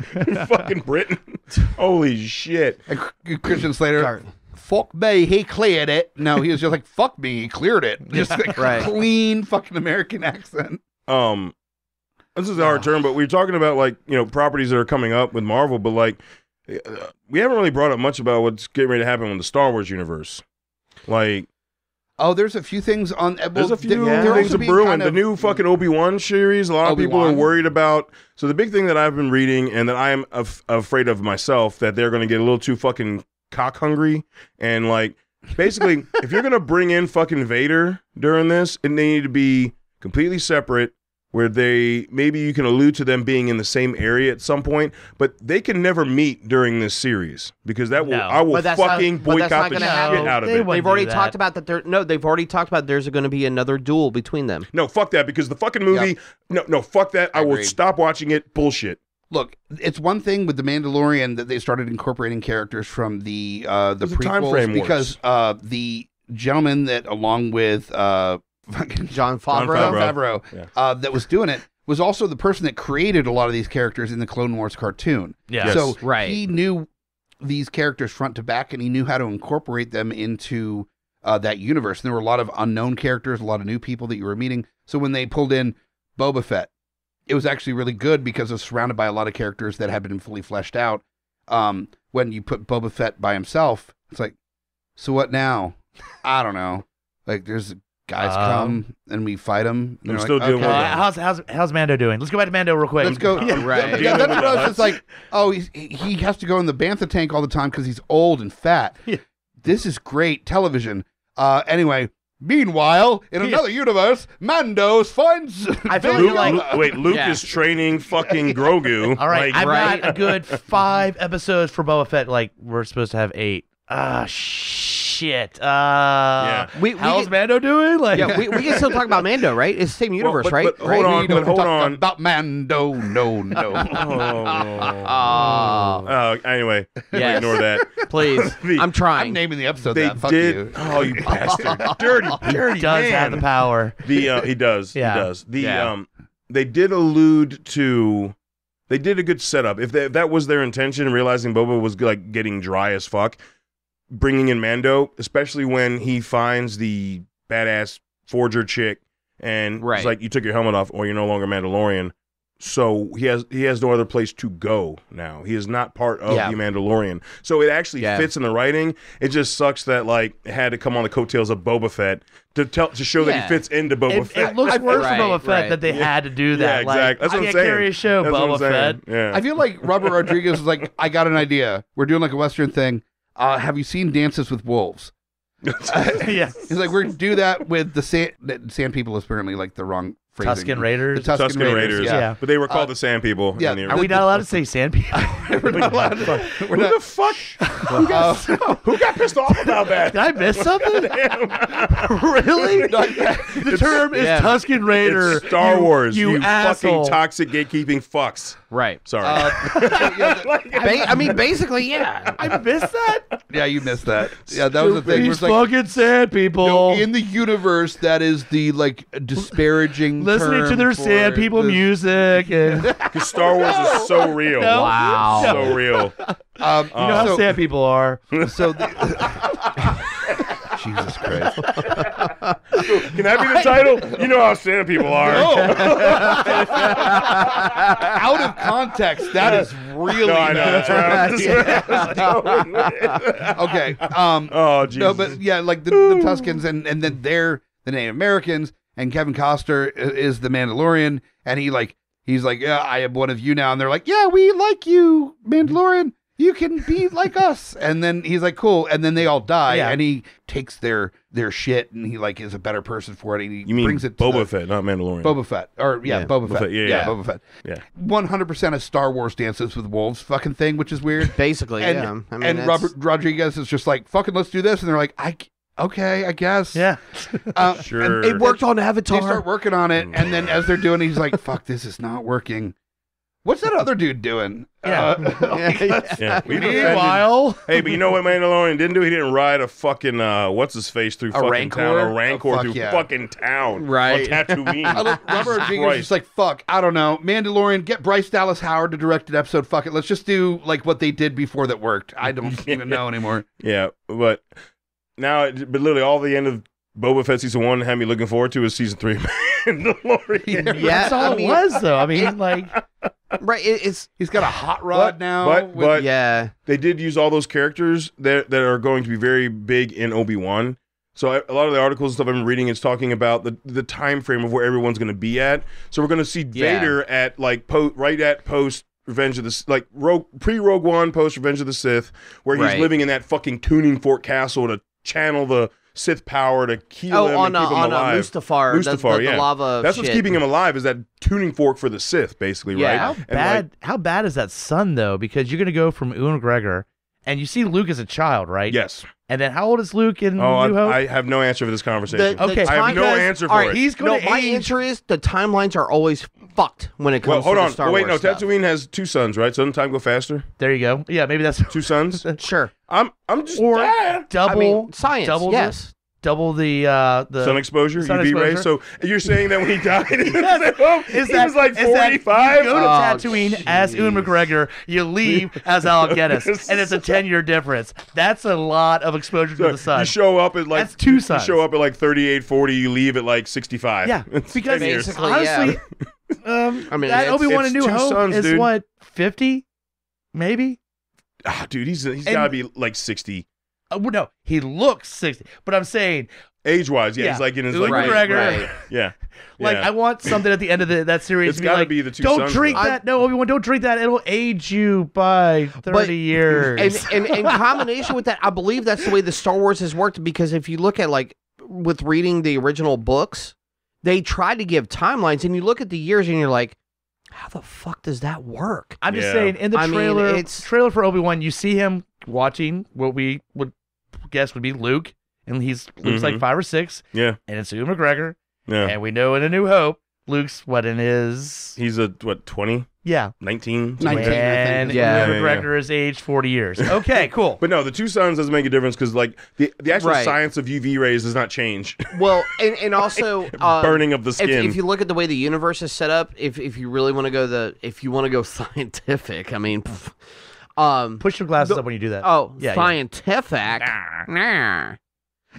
fucking Britain. Holy shit! And Christian Slater. Sorry. Fuck me, he cleared it. No, he was just like, fuck me, he cleared it. Just like right. clean fucking American accent. Um. This is a hard term, but we were talking about, like, you know, properties that are coming up with Marvel, but, like, we haven't really brought up much about what's getting ready to happen with the Star Wars universe. Like... Oh, there's a few things on... Well, there's a few yeah. things brewing. Kind of, the new fucking Obi-Wan series, a lot of people are worried about. So the big thing that I've been reading, and that I'm af afraid of myself, that they're going to get a little too fucking cock-hungry, and, like, basically, if you're going to bring in fucking Vader during this, it need to be completely separate, where they, maybe you can allude to them being in the same area at some point, but they can never meet during this series because that will, no. I will fucking not, boycott the happen. Shit out of they it. They've already that. talked about that. There, no, they've already talked about there's going to be another duel between them. No, fuck that because the fucking movie, yep. no, no, fuck that. I, I will stop watching it. Bullshit. Look, it's one thing with The Mandalorian that they started incorporating characters from the, uh, the prequels time frame because, uh, the gentleman that along with, uh, John Favreau, John Favreau. Yeah. Uh, that was doing it was also the person that created a lot of these characters in the Clone Wars cartoon. Yeah, yes. so right. he knew these characters front to back, and he knew how to incorporate them into uh, that universe. And there were a lot of unknown characters, a lot of new people that you were meeting. So when they pulled in Boba Fett, it was actually really good because it was surrounded by a lot of characters that had been fully fleshed out. Um, when you put Boba Fett by himself, it's like, so what now? I don't know. Like there's. Guys um, come and we fight them. We're still like, doing okay. well. Uh, how's, how's, how's Mando doing? Let's go back to Mando real quick. Let's go. Yeah, right. yeah, that's what I was just like, oh, he's, he has to go in the Bantha tank all the time because he's old and fat. Yeah. This is great television. Uh, anyway, meanwhile, in yeah. another universe, Mando finds... I feel Luke, like, Luke, wait, Luke yeah. is training fucking Grogu. All right, like, I've right? got a good five episodes for Boba Fett. Like, we're supposed to have eight. Ah, uh, shit. shit. Uh, yeah. we, we How's get, Mando doing? Like, yeah, we, we can still talk about Mando, right? It's the same universe, well, but, right? But hold right? on, but hold on. About Mando, no, no. oh, oh. oh, anyway, yes. ignore that, please. the, I'm trying. I'm naming the episode. They that. Fuck did. You. Oh, you bastard! Dirty, dirty. He does man. have the power. The uh, he does. Yeah. He does. The yeah. um, they did allude to. They did a good setup. If, they, if that was their intention, realizing Boba was like getting dry as fuck, bringing in Mando, especially when he finds the badass forger chick, and right. it's like, you took your helmet off, or you're no longer Mandalorian. So he has he has no other place to go now. He is not part of yeah. the Mandalorian. So it actually yeah. fits in the writing. It just sucks that like it had to come on the coattails of Boba Fett to tell to show yeah. that he fits into Boba it, Fett. It looks worse right, for Boba Fett right. that they yeah. had to do that. Yeah, exactly. Like, that's what I'm saying. I can't show that's Boba Fett. Yeah. I feel like Robert Rodriguez was like, I got an idea. We're doing like a Western thing. Uh, have you seen Dances with Wolves? uh, yeah. He's like, we're gonna do that with the sand. Sand people is apparently like the wrong. Tusken Raiders. The Tusken, Tusken Raiders, Raiders yeah. yeah. But they were called uh, the Sand People. Yeah. In the Are we not allowed to say Sand People? We're not allowed to. We're who not... the fuck? who, got, uh, who got pissed off about that? Did I miss something? Really? The term is yeah. Tusken Raider. It's Star Wars. You, you, you fucking toxic gatekeeping fucks. Right. Sorry. Uh, I mean, basically, yeah. I missed that? Yeah, you missed that. Yeah, that was the thing. These fucking like, Sand People. You know, in the universe, that is the, like, disparaging listening to their Sand People this. music. Because Star Wars no. is so real. No. Wow. No. So real. Um, you know um, how so, Sand People are. So the, Jesus Christ. Can that be the title? You know how Sand People are. No. Out of context, that is really no, I know. That's right. Okay. Um, oh, Jesus. No, but yeah, like the, the Tuskens and, and then they're the Native Americans. And Kevin Costner is the Mandalorian, and he like he's like, yeah, I am one of you now. And they're like, yeah, we like you, Mandalorian. You can be like us. And then he's like, cool. And then they all die, yeah. and he takes their their shit, and he like is a better person for it. And he you mean brings it to Boba the, Fett, not Mandalorian. Boba Fett, or yeah, yeah. Boba Fett. Fett. Yeah, yeah, yeah, Boba Fett. Yeah, one hundred percent of Star Wars Dances with Wolves fucking thing, which is weird. Basically, and, yeah. I mean, and that's... Robert Rodriguez is just like, fucking, let's do this. And they're like, I. Okay, I guess. Yeah. Uh, sure. It worked on Avatar. They start working on it, and then as they're doing it, he's like, fuck, this is not working. What's that other dude doing? Yeah. Uh, yeah, yeah. yeah. We Meanwhile. Hey, but you know what Mandalorian didn't do? He didn't ride a fucking, uh, what's his face, through a fucking rancor? town. A rancor oh, fuck through yeah. fucking town. Right. On Tatooine. Robert Rodriguez was just like, fuck, I don't know. Mandalorian, get Bryce Dallas Howard to direct an episode. Fuck it. Let's just do like what they did before that worked. I don't yeah. even know anymore. Yeah, but... Now, it, but literally, all the end of Boba Fett season one had me looking forward to is season three. Mandalorian. Yeah, that's all I mean, it was though. I mean, like, right? It, it's he's got a hot rod but, now. But, with, but yeah, they did use all those characters that that are going to be very big in Obi-Wan. So I, a lot of the articles and stuff I'm reading is talking about the the time frame of where everyone's going to be at. So we're going to see yeah. Vader at like po right at post. Revenge of the like Rogue, pre Rogue One, post Revenge of the Sith, where he's right. living in that fucking tuning fork castle to channel the Sith power to kill oh, him on and a, keep him on alive. A Mustafar, Mustafar, that's the, yeah. the lava. That's shit. What's keeping him alive is that tuning fork for the Sith, basically, yeah, right? How and bad? Like, how bad is that son though? Because you're gonna go from Ewan McGregor, and you see Luke as a child, right? Yes. And then how old is Luke in oh, New Hope? I have no answer for this conversation. The, the okay, I have no answer for right, it. He's going no, to my age. answer is the timelines are always fucked when it comes well, hold to on. The Star well, wait, Wars no, stuff. Tatooine has two sons, right? So doesn't time go faster? There you go. Yeah, maybe that's two sons. Sure. I'm I'm just or ah. double I mean, science. Double yes. The, double the uh, the sun exposure. Sun U V exposure. Ray. So you're saying that when he died, yes. is he that, was like forty-five. You go to oh, Tatooine geez. as Ewan McGregor, you leave as Al Guinness, and it's a ten-year difference. That's a lot of exposure so to the sun. You show up at like that's two suns. You show up at like thirty-eight, forty. You leave at like sixty-five. Yeah, it's because basically, honestly, yeah. um, I mean, that Obi-Wan and New Hope sons, is dude. what fifty, maybe. Ah, dude, he's he's and, gotta be like sixty. Uh, no, he looks sixty, but I'm saying age-wise, yeah, yeah, he's like in his like right, right. yeah, yeah. Like I want something at the end of the, that series. It's to be gotta like, be the two. Don't drink that. I, no, Obi-Wan, don't drink that. It'll age you by thirty but, years. And in combination with that, I believe that's the way the Star Wars has worked. Because if you look at like with reading the original books, they tried to give timelines, and you look at the years, and you're like, how the fuck does that work? I'm yeah. just saying in the trailer, I mean, it's, trailer for Obi-Wan, you see him watching what we would. guess would be Luke, and he's Luke's mm-hmm. like five or six. Yeah, and it's Ewan McGregor. Yeah, and we know in A New Hope, Luke's what in his he's a what twenty. Yeah, nineteen. nineteen and yeah, the director is aged forty years. Okay, cool. But no, the two suns doesn't make a difference because like the the actual right. science of U V rays does not change. Well, and, and also uh, burning of the skin. If, if you look at the way the universe is set up, if if you really want to go the if you want to go scientific, I mean, pff, um, push your glasses the, up when you do that. Oh, yeah, scientific. Yeah. Nah. Nah.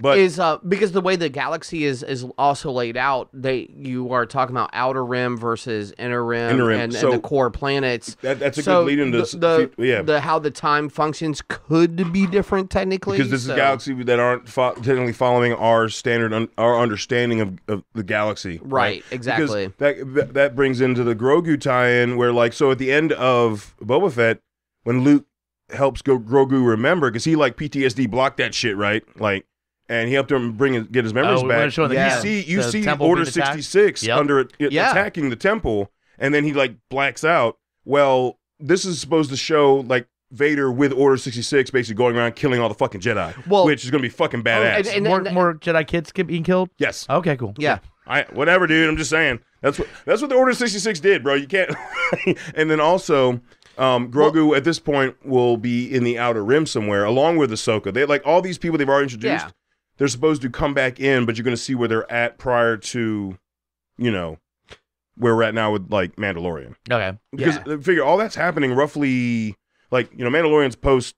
But is uh because the way the galaxy is is also laid out, they you are talking about outer rim versus inner rim, inner rim. And, so and the core planets. That, that's a so good lead into the, the yeah the how the time functions could be different technically because this so. is galaxy that aren't fo technically following our standard un our understanding of, of the galaxy. Right, right? exactly. Because that that brings into the Grogu tie-in where like so at the end of Boba Fett when Luke helps go Grogu remember because he like P T S D blocked that shit right like. And he helped him bring his, get his memories oh, back. You yeah. see, you the see Order sixty-six yep. under it, it yeah. attacking the temple, and then he like blacks out. Well, this is supposed to show like Vader with Order sixty-six basically going around killing all the fucking Jedi, well, which is going to be fucking badass. And, and, more, and, and, more Jedi kids being killed. Yes. Okay. Cool. Yeah. I whatever, dude. I'm just saying that's what that's what the Order sixty-six did, bro. You can't. And then also. Um, Grogu well, at this point will be in the Outer Rim somewhere, along with Ahsoka. They like all these people they've already introduced. Yeah. They're supposed to come back in, but you're going to see where they're at prior to, you know, where we're at now with, like, Mandalorian. Okay. Because yeah. figure all that's happening roughly, like, you know, Mandalorian's post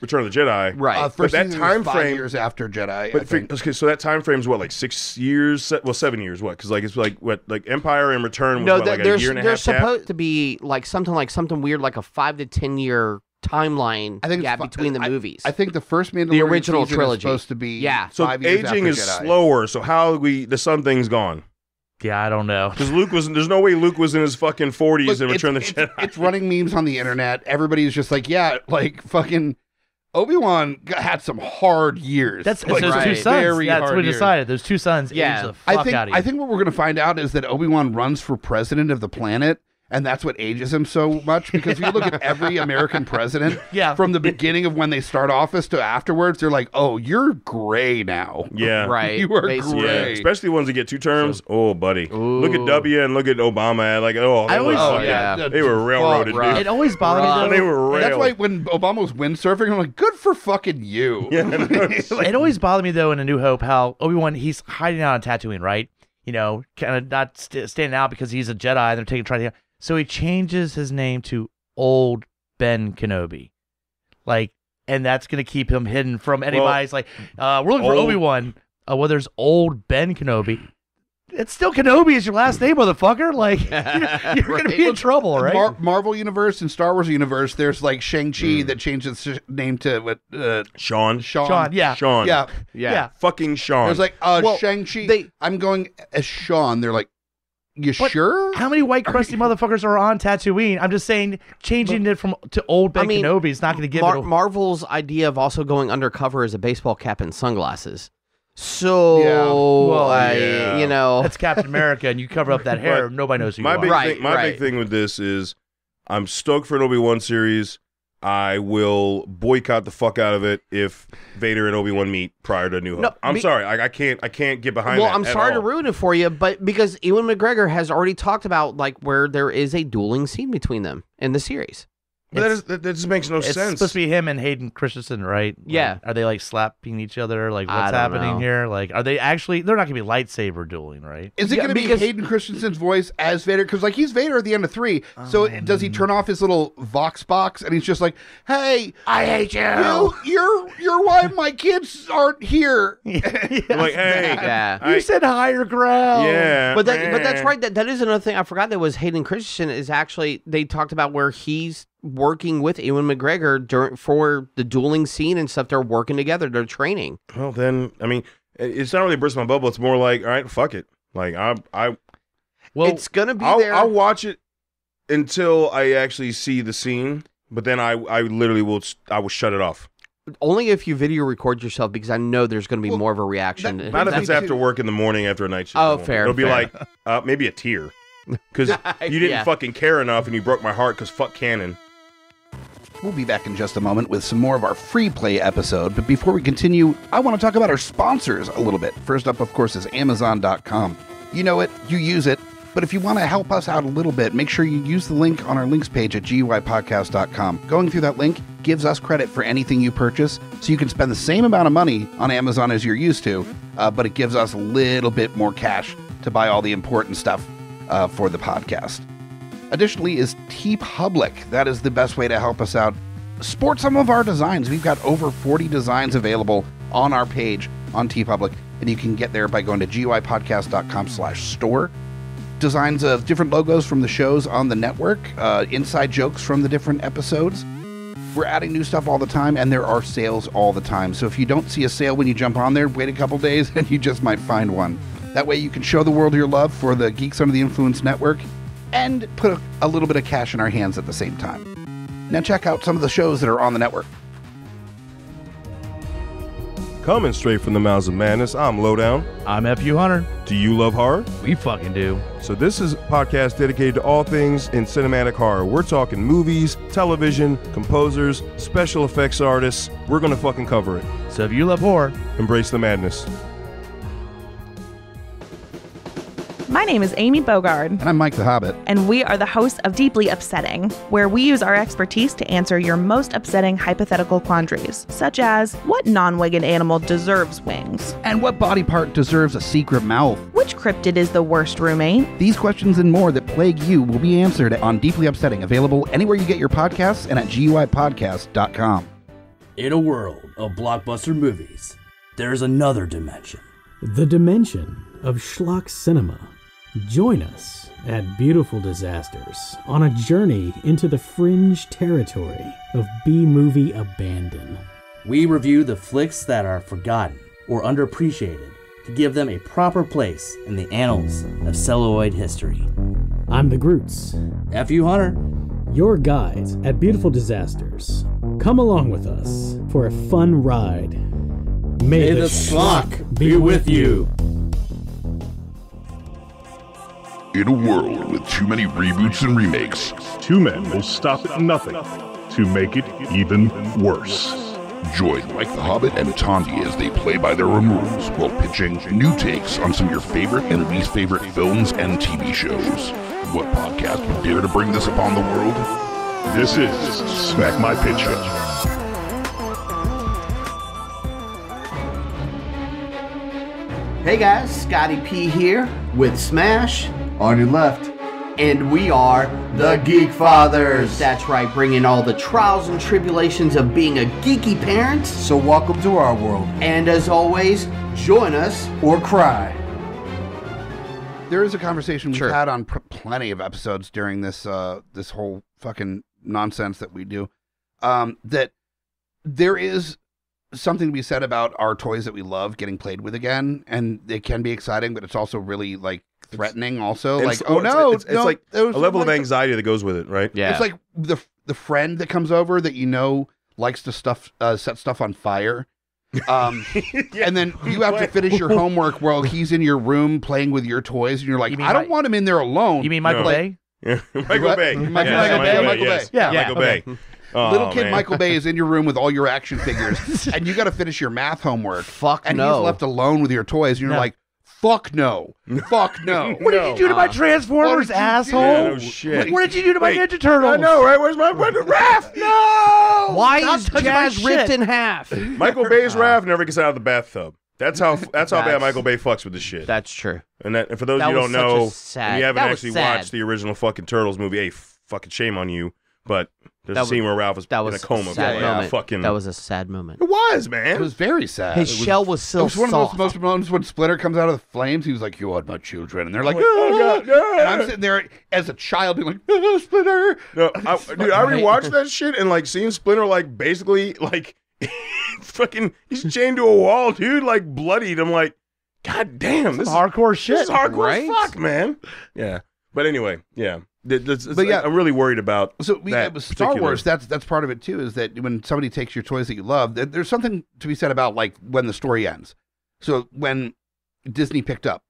Return of the Jedi. Right. Uh, first but that time five frame. years after Jedi. But figure, okay, so that time frame is what, like six years? Se well, seven years. What? Because, like, it's like, what, like Empire and Return was no, what, like a year and a half? There's supposed gap? to be, like, something like something weird, like a five to ten year. timeline I think gap between the I, movies. I think the first Mandalorian the original trilogy is supposed to be yeah. So five years aging after is Jedi. slower. So how we the something's gone. Yeah, I don't know. Because Luke was there's no way Luke was in his fucking forties in Return of the Jedi. It's running memes on the internet. Everybody's just like, yeah, like fucking Obi-Wan had some hard years. That's like, those right. two sons. Very That's hard what we decided. Those two sons. Yeah, the fuck I think out of I think what we're gonna find out is that Obi-Wan runs for president of the planet. And that's what ages him so much because if you look at every American president yeah. from the beginning of when they start office to afterwards, they're like, oh, you're gray now. Yeah. Right. You are Basically. gray. Yeah. Especially ones that get two terms. So, oh, buddy. Ooh. Look at W and look at Obama. Like, oh, they, I always, oh, yeah. Yeah. they were railroaded, oh, right. dude. It always bothered right. me. They were railroaded. That's why when Obama was windsurfing, I'm like, good for fucking you. Yeah, like, it always bothered me, though, in A New Hope, how Obi-Wan, he's hiding out on Tatooine, right? You know, kind of not st standing out because he's a Jedi and they're taking trying to. So he changes his name to Old Ben Kenobi. Like, and that's going to keep him hidden from anybody's well, like, uh, we're looking old. for Obi-Wan. Uh, well, there's Old Ben Kenobi. It's still Kenobi is your last name, motherfucker. Like, you're, you're right. going to be in trouble, right? Mar Marvel Universe and Star Wars Universe, there's like Shang-Chi mm. that changed its name to what? Uh, Sean. Sean. Sean, yeah. Sean. Yeah. Yeah. yeah. Fucking Sean. There's like, uh, well, Shang-Chi, I'm going as Sean. They're like, You what? sure? How many white crusty motherfuckers are on Tatooine? I'm just saying, changing but, it from to Old Ben I mean, Kenobi is not going to give Mar it. A Marvel's idea of also going undercover is a baseball cap and sunglasses. So, yeah. well, I, yeah. you know, that's Captain America, and you cover up that hair, nobody knows who my you big are. Thing, right, my right. big thing with this is, I'm stoked for an Obi-Wan series. I will boycott the fuck out of it if Vader and Obi-Wan meet prior to New Hope. No, I'm sorry, I, I can't. I can't get behind. Well, that I'm sorry all. to ruin it for you, but because Ewan McGregor has already talked about like where there is a dueling scene between them in the series. But that, is, that, that just makes no it's sense. It's supposed to be him and Hayden Christensen, right? Yeah. Like, are they like slapping each other? Like what's happening know. here? Like are they actually? They're not going to be lightsaber dueling, right? Is it yeah, going to be Hayden Christensen's voice as Vader? Because like he's Vader at the end of three. Oh, so man. does he turn off his little vox box and he's just like, "Hey, I hate you. you you're you're why my kids aren't here." yes, like, hey, yeah. you I, said higher ground. Yeah, but that, but that's right. That that is another thing I forgot. That was Hayden Christensen is actually they talked about where he's. working with Ewan McGregor during for the dueling scene and stuff. They're working together. They're training. Well, then I mean, it's not really burst my bubble. It's more like, all right, fuck it. Like I, I. Well, it's gonna be I'll, there. I'll watch it until I actually see the scene, but then I, I literally will, I will shut it off. Only if you video record yourself, because I know there's going to be well, more of a reaction. That, not if it's after work in the morning after a night shift. Oh, fair. It'll fair. be like uh, maybe a tear because you didn't yeah. fucking care enough, and you broke my heart because fuck Cannon. We'll be back in just a moment with some more of our free play episode. But before we continue, I want to talk about our sponsors a little bit. First up, of course, is Amazon dot com. You know it, you use it. But if you want to help us out a little bit, make sure you use the link on our links page at G U I podcast dot com. Going through that link gives us credit for anything you purchase, so you can spend the same amount of money on Amazon as you're used to, uh, but it gives us a little bit more cash to buy all the important stuff uh, for the podcast. Additionally is Tee Public. That is the best way to help us out. Sport some of our designs. We've got over forty designs available on our page on Tee Public, and you can get there by going to G U I podcast dot com slash store. Designs of different logos from the shows on the network, uh, inside jokes from the different episodes. We're adding new stuff all the time, and there are sales all the time. So if you don't see a sale when you jump on there, wait a couple days and you just might find one. That way you can show the world your love for the Geeks Under the Influence network and put a, a little bit of cash in our hands at the same time. Now check out some of the shows that are on the network. Coming straight from the mouths of madness, I'm Lowdown. I'm F U Hunter. Do you love horror? We fucking do. So this is a podcast dedicated to all things in cinematic horror. We're talking movies, television, composers, special effects artists. We're going to fucking cover it. So if you love horror, embrace the madness. My name is Amy Bogard. And I'm Mike the Hobbit. And we are the hosts of Deeply Upsetting, where we use our expertise to answer your most upsetting hypothetical quandaries, such as what non-winged animal deserves wings? And what body part deserves a secret mouth? Which cryptid is the worst roommate? These questions and more that plague you will be answered on Deeply Upsetting, available anywhere you get your podcasts and at G U I podcast dot com. In a world of blockbuster movies, there is another dimension. The dimension of schlock cinema. Join us at Beautiful Disasters on a journey into the fringe territory of B-movie abandon. We review the flicks that are forgotten or underappreciated to give them a proper place in the annals of celluloid history. I'm the Groots. F U Hunter. Your guides at Beautiful Disasters. Come along with us for a fun ride. May, May the, the schlock be with you. In a world with too many reboots and remakes, two men will stop at nothing to make it even worse. Join Mike the Hobbit and Tondi as they play by their own rules while pitching new takes on some of your favorite and least favorite films and T V shows. What podcast would dare to bring this upon the world? This is Smack My Pitch Up. Hey guys, Scotty P here with Smash on your left, and we are the Geek Fathers. That's right, bringing all the trials and tribulations of being a geeky parent. So welcome to our world. And as always, join us or cry. There is a conversation sure. we've had on pr plenty of episodes during this uh, this whole fucking nonsense that we do. Um, that there is something to be said about our toys that we love getting played with again, and it can be exciting, but it's also really like threatening also. It's, like, oh no, it's, it's, no, it's like a level like, of anxiety that goes with it, right? Yeah. It's like the the friend that comes over that you know likes to stuff uh, set stuff on fire. Um, yeah. And then you have to finish your homework while he's in your room playing with your toys, and you're like, you I don't my, want him in there alone. You mean Michael no. Bay? Yeah. Michael Bay. Michael, yeah, Michael, yeah, Michael Bay. Michael yes. Bay. Yeah, yeah. Michael okay. Bay. Oh, little kid man. Michael Bay is in your room with all your action figures, and you got to finish your math homework. Fuck and no. And he's left alone with your toys, and you're no. like, fuck no. Fuck no. What did you do to my Transformers, asshole? Yeah, no shit. What did you do to my Wait, Ninja Turtles? I know, right? Where's my Raph? No! Why Stop is Jazz shit. ripped in half? Michael Bay's uh, Raph never gets out of the bathtub. That's how that's how that's, bad Michael Bay fucks with this shit. That's true. And, that, and for those of you who don't know, sad, you haven't actually sad. watched the original fucking Turtles movie, hey, fucking shame on you. But there's that a scene was, where Ralph was, that was in a coma. Sad yeah. Yeah. Fucking... That was a sad moment. It was, man. It was very sad. His was, shell was so soft. It was one soft. of those most moments when Splinter comes out of the flames. He was like, you are my children. And they're like, oh, God. God. And I'm sitting there as a child being like, oh, Splinter. No, I, dude, I rewatched that shit and like seeing Splinter like basically like fucking, he's chained to a wall, dude, like bloodied. I'm like, God damn. This, this is hardcore shit. This is hardcore right? fuck, man. Yeah. But anyway, yeah. It's, it's, but yeah, I'm really worried about so we, that with Star particular. Wars. That's that's part of it too. Is that when somebody takes your toys that you love, there, there's something to be said about like when the story ends. So when Disney picked up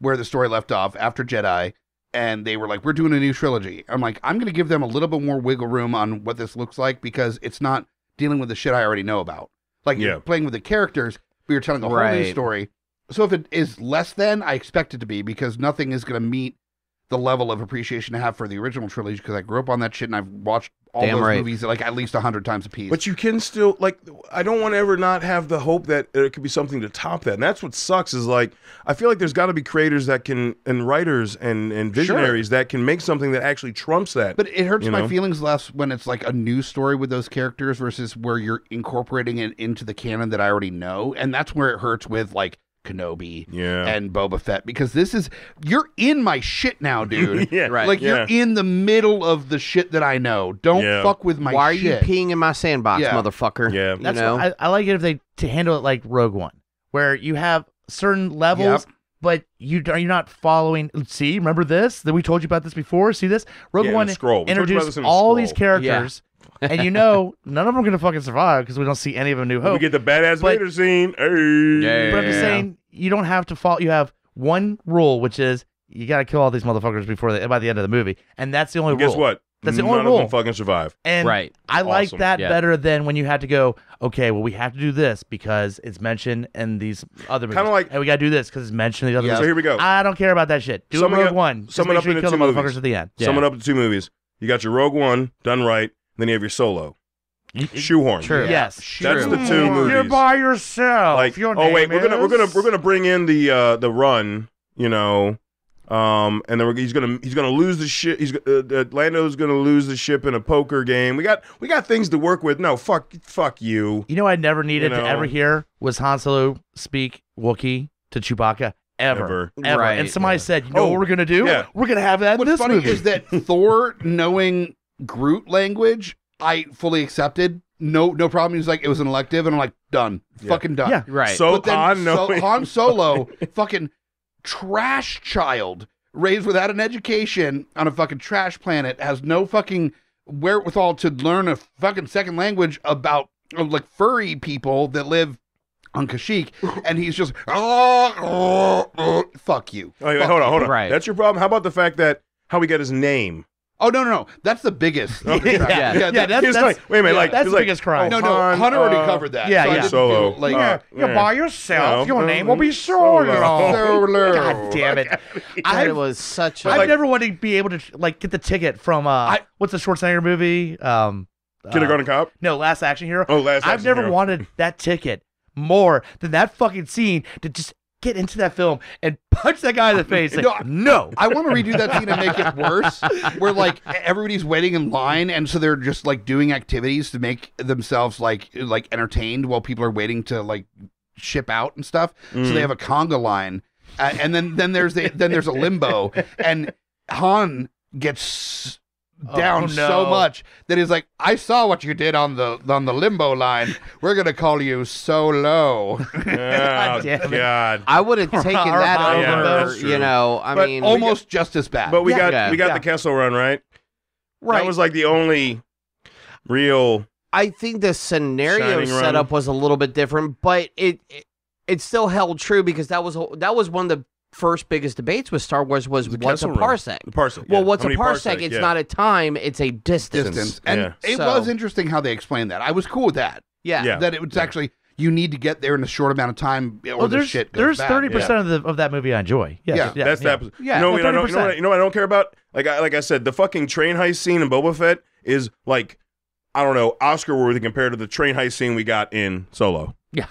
where the story left off after Jedi, and they were like, we're doing a new trilogy. I'm like, I'm going to give them a little bit more wiggle room on what this looks like, because it's not dealing with the shit I already know about. Like, yeah. you're playing with the characters, but you're telling a whole right. new story. So if it is less than, I expect it to be, because nothing is going to meet the level of appreciation I have for the original trilogy, because I grew up on that shit and I've watched all Damn those right. movies like at least a hundred times a piece. But you can still, like, I don't want to ever not have the hope that it could be something to top that. And that's what sucks is, like, I feel like there's got to be creators that can, and writers and, and visionaries sure. that can make something that actually trumps that. But it hurts my know? feelings less when it's like a new story with those characters versus where you're incorporating it into the canon that I already know. And that's where it hurts with, like, Kenobi yeah. and Boba Fett, because this is, you're in my shit now, dude. yeah, right. Like, yeah. you're in the middle of the shit that I know. Don't yeah. fuck with my shit. Why are shit. you peeing in my sandbox, yeah. motherfucker? Yeah. That's you know? I, I like it if they to handle it like Rogue One, where you have certain levels, yep. but you, are you not following, see, remember this? That we told you about this before? See this? Rogue yeah, One in introduced in all these characters, yeah. and you know, none of them are going to fucking survive because we don't see any of them New Hope. We get the badass but, Vader scene. Hey. Yeah, but I'm just saying, you don't have to follow. You have one rule, which is you got to kill all these motherfuckers before they, by the end of the movie. And that's the only and rule. Guess what? That's the none only rule. None of them fucking survive. And right. I awesome. like that yeah. better than when you had to go, okay, well, we have to do this because it's mentioned in these other movies. Kind of like, and we got to do this because it's mentioned in the other yeah. movies. So here we go. I don't care about that shit. Do someone it Rogue One. Someone up sure in the two motherfuckers movies. At the end. Yeah. Someone up in two movies. You got your Rogue One done right. Then you have your Solo. Shoehorn. True. Yeah. Yes. That's true. The two movies. You're by yourself. Like, your oh wait, is... we're gonna we're gonna we're gonna bring in the uh, the Run, you know, um, and then we're, he's gonna he's gonna lose the ship. He's uh, uh, Lando's gonna lose the ship in a poker game. We got we got things to work with. No, fuck, fuck you. You know, I never needed you know? to ever hear was Han Solo speak Wookiee to Chewbacca. Ever, ever, right. and somebody yeah. said, "You know oh, what we're gonna do? Yeah. We're gonna have that." What's in this funny movie. Is that Thor knowing Groot language, I fully accepted. No, no problem. He was like, it was an elective, and I'm like, done, yeah. fucking done. Yeah, right. So but then Han, so, no Han Solo, fucking trash child, raised without an education on a fucking trash planet, has no fucking wherewithal to learn a fucking second language about like furry people that live on Kashyyyk, and he's just, oh, oh, oh. fuck you. Oh, fuck hold you. on, hold on. Right. That's your problem. How about the fact that how he got his name? Oh, no, no, no. That's the biggest. yeah, yeah, yeah, yeah, that, that's, that's, like, wait a minute, yeah, like, that's the like, biggest crime. No, no, Hunter uh, already covered that. Yeah, so yeah. Solo. Feel, like, uh, yeah, you're yeah. by yourself. No, your no, name will be Solo. Solo. God damn it. I it was such a... I've like, never wanted to be able to, like, get the ticket from, uh, I, what's the Schwarzenegger movie? Um, Kindergarten uh, Cop? No, Last Action Hero. Oh, Last Action Hero. I've never Hero. wanted that ticket more than that fucking scene to just... get into that film and punch that guy in the face. Like, no, no, I want to redo that scene and make it worse. Where like everybody's waiting in line, and so they're just like doing activities to make themselves like like entertained while people are waiting to like ship out and stuff. Mm. So they have a conga line, uh, and then then there's the, then there's a limbo, and Han gets down oh, no. so much that he's like, I saw what you did on the on the limbo line. We're gonna call you Solo. Oh, God, I would have taken that over. Yeah, you know, I but mean, almost got, just as bad. But we yeah, got yeah, we got yeah. the Kessel Run right. Right, that was like the only real. I think the scenario setup run. was a little bit different, but it, it it still held true because that was that was one of the first biggest debates with Star Wars was the what's a parsec? The parsec. Well, yeah. what's a parsec? parsec? It's yeah. not a time, it's a distance. distance. And yeah. it so. was interesting how they explained that. I was cool with that. Yeah. yeah. That it was yeah. actually, you need to get there in a short amount of time or well, the shit goes There's back. thirty percent yeah. of, the, of that movie I enjoy. Yes. Yeah. yeah. That's yeah. that. Yeah. You know, well, you, know, you, know what I, you know what I don't care about? Like I, like I said, the fucking train heist scene in Boba Fett is like, I don't know, Oscar-worthy compared to the train heist scene we got in Solo. Yeah,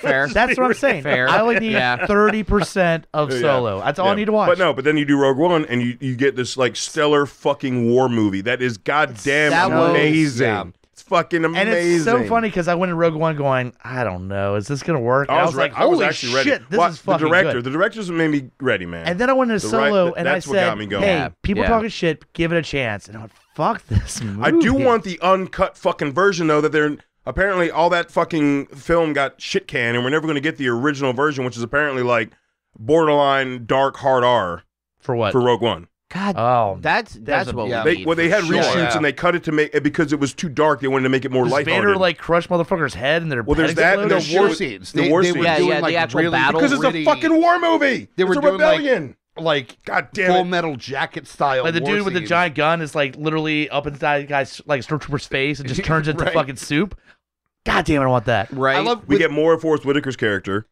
fair. That's what I'm saying. Fair. I only need thirty yeah. percent of Solo. Yeah. That's all yeah. I need to watch. But no, but then you do Rogue One, and you you get this like stellar fucking war movie that is goddamn that amazing. Was, yeah. It's fucking amazing. And it's so funny because I went in Rogue One going, I don't know, is this gonna work? And I was, I was like, holy I was actually ready. shit, this well, is fucking the director, good. The directors made me ready, man. And then I went into the Solo, right, and I said, hey, people yeah. talking shit, give it a chance. And I went, fuck this movie. I do want the uncut fucking version though that they're. Apparently, all that fucking film got shit canned, and we're never going to get the original version, which is apparently like borderline dark hard R for what for Rogue One. God, oh, that's that's what yeah, we they, well they had reshoots sure. yeah. and they cut it to make because it was too dark. They wanted to make it more light. Vader like crushed motherfucker's head and their well, there's that and the war scenes. The war scenes, yeah, yeah, the actual battle because it's a fucking war movie. They were doing like like goddamn Full it. Metal Jacket style. Like the dude with scenes. the giant gun is like literally up inside the guy's like stormtrooper's face and just turns into right. fucking soup. God damn it, I want that. Right. I love, we with, get more of Forrest Whitaker's character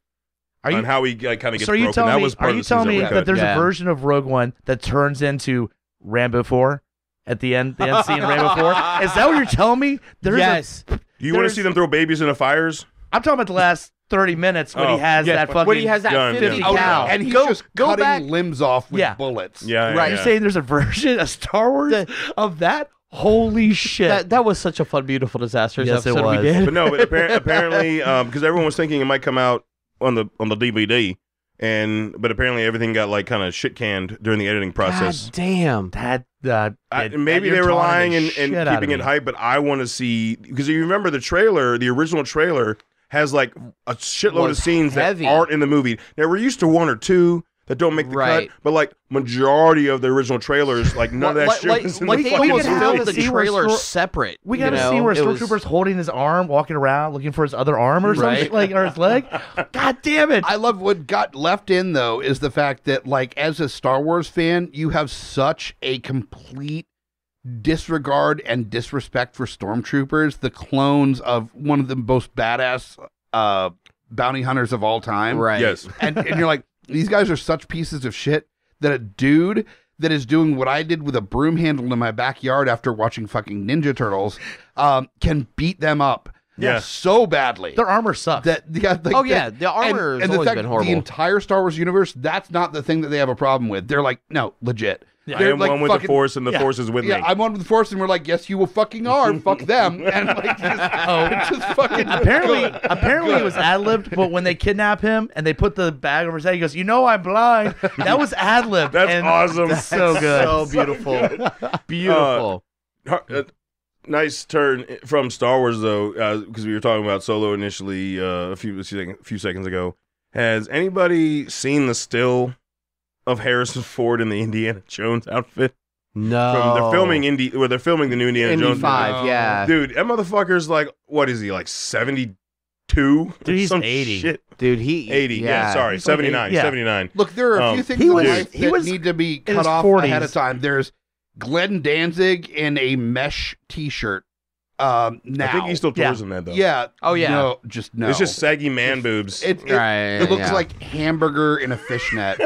are you, on how he like, kind of gets so broken. That me, was part Are you of the telling me that, that there's yeah. a version of Rogue One that turns into Rambo four at the end? The end scene in Rambo four? Is that what you're telling me? There's yes. A, Do you want to see them throw babies into fires? I'm talking about the last thirty minutes when oh, he has yeah, that fucking when he has that gun, fifty cal, yeah. and he's go, just go cutting back. limbs off with yeah. bullets. Yeah, yeah right. Yeah. You're saying there's a version, a Star Wars the, of that? Holy shit! That, that was such a fun, beautiful disaster. Yes, episode it was. We did. But no, but appara apparently, because um, everyone was thinking it might come out on the on the D V D, and but apparently everything got like kind of shit canned during the editing process. God damn that. Uh, I, it, maybe they were lying and, and keeping it hype, but I want to see, because you remember the trailer, the original trailer has like a shitload of scenes heavy. that aren't in the movie. Now we're used to one or two that don't make the right. cut, but like majority of the original trailers, like none of that shit like, is in like the fucking movie. We gotta have the trailer separate. We gotta you know? see where Stormtrooper's was... holding his arm, walking around, looking for his other arm or right. something, like, or his leg. God damn it! I love what got left in though is the fact that, like, as a Star Wars fan, you have such a complete disregard and disrespect for Stormtroopers, the clones of one of the most badass uh, bounty hunters of all time. Right? Yes, and, and you're like, these guys are such pieces of shit that a dude that is doing what I did with a broom handle in my backyard after watching fucking Ninja Turtles um, can beat them up yeah. so badly. Their armor sucks. That, yeah, like, oh, yeah. The armor and, has and always the fact, been horrible. The entire Star Wars universe, that's not the thing that they have a problem with. They're like, no, legit. Yeah. I am like, one with fucking, the Force, and the yeah, Force is with yeah, me. Yeah, I'm one with the Force, and we're like, yes, you will fucking are. Fuck them. And like, just, oh, just fucking. Apparently, good. apparently good. It was ad libbed. But when they kidnap him and they put the bag over his head, he goes, "You know, I'm blind." That was ad libbed. That's and awesome. That's so good. So beautiful. So good. Beautiful. Uh, uh, nice turn from Star Wars though, because uh, we were talking about Solo initially uh, a few a few seconds ago. Has anybody seen the still of Harrison Ford in the Indiana Jones outfit? No. From, they're filming Indy, where they're filming the new Indiana Indy Jones five, movie. Yeah. Dude, that motherfucker's like, what is he, like seventy-two? Dude, he's Some eighty. Shit. Dude, he eighty. Yeah, yeah sorry, seventy-nine. Yeah. seventy-nine. Look, there are a few um, things he was, that he was, need to be cut off forties. Ahead of time. There's Glenn Danzig in a mesh T-shirt. Um, now I think he still tours yeah. in that though. Yeah. Oh yeah. No, just no. It's just saggy man boobs. It, it, it, right, it looks yeah. like hamburger in a fishnet.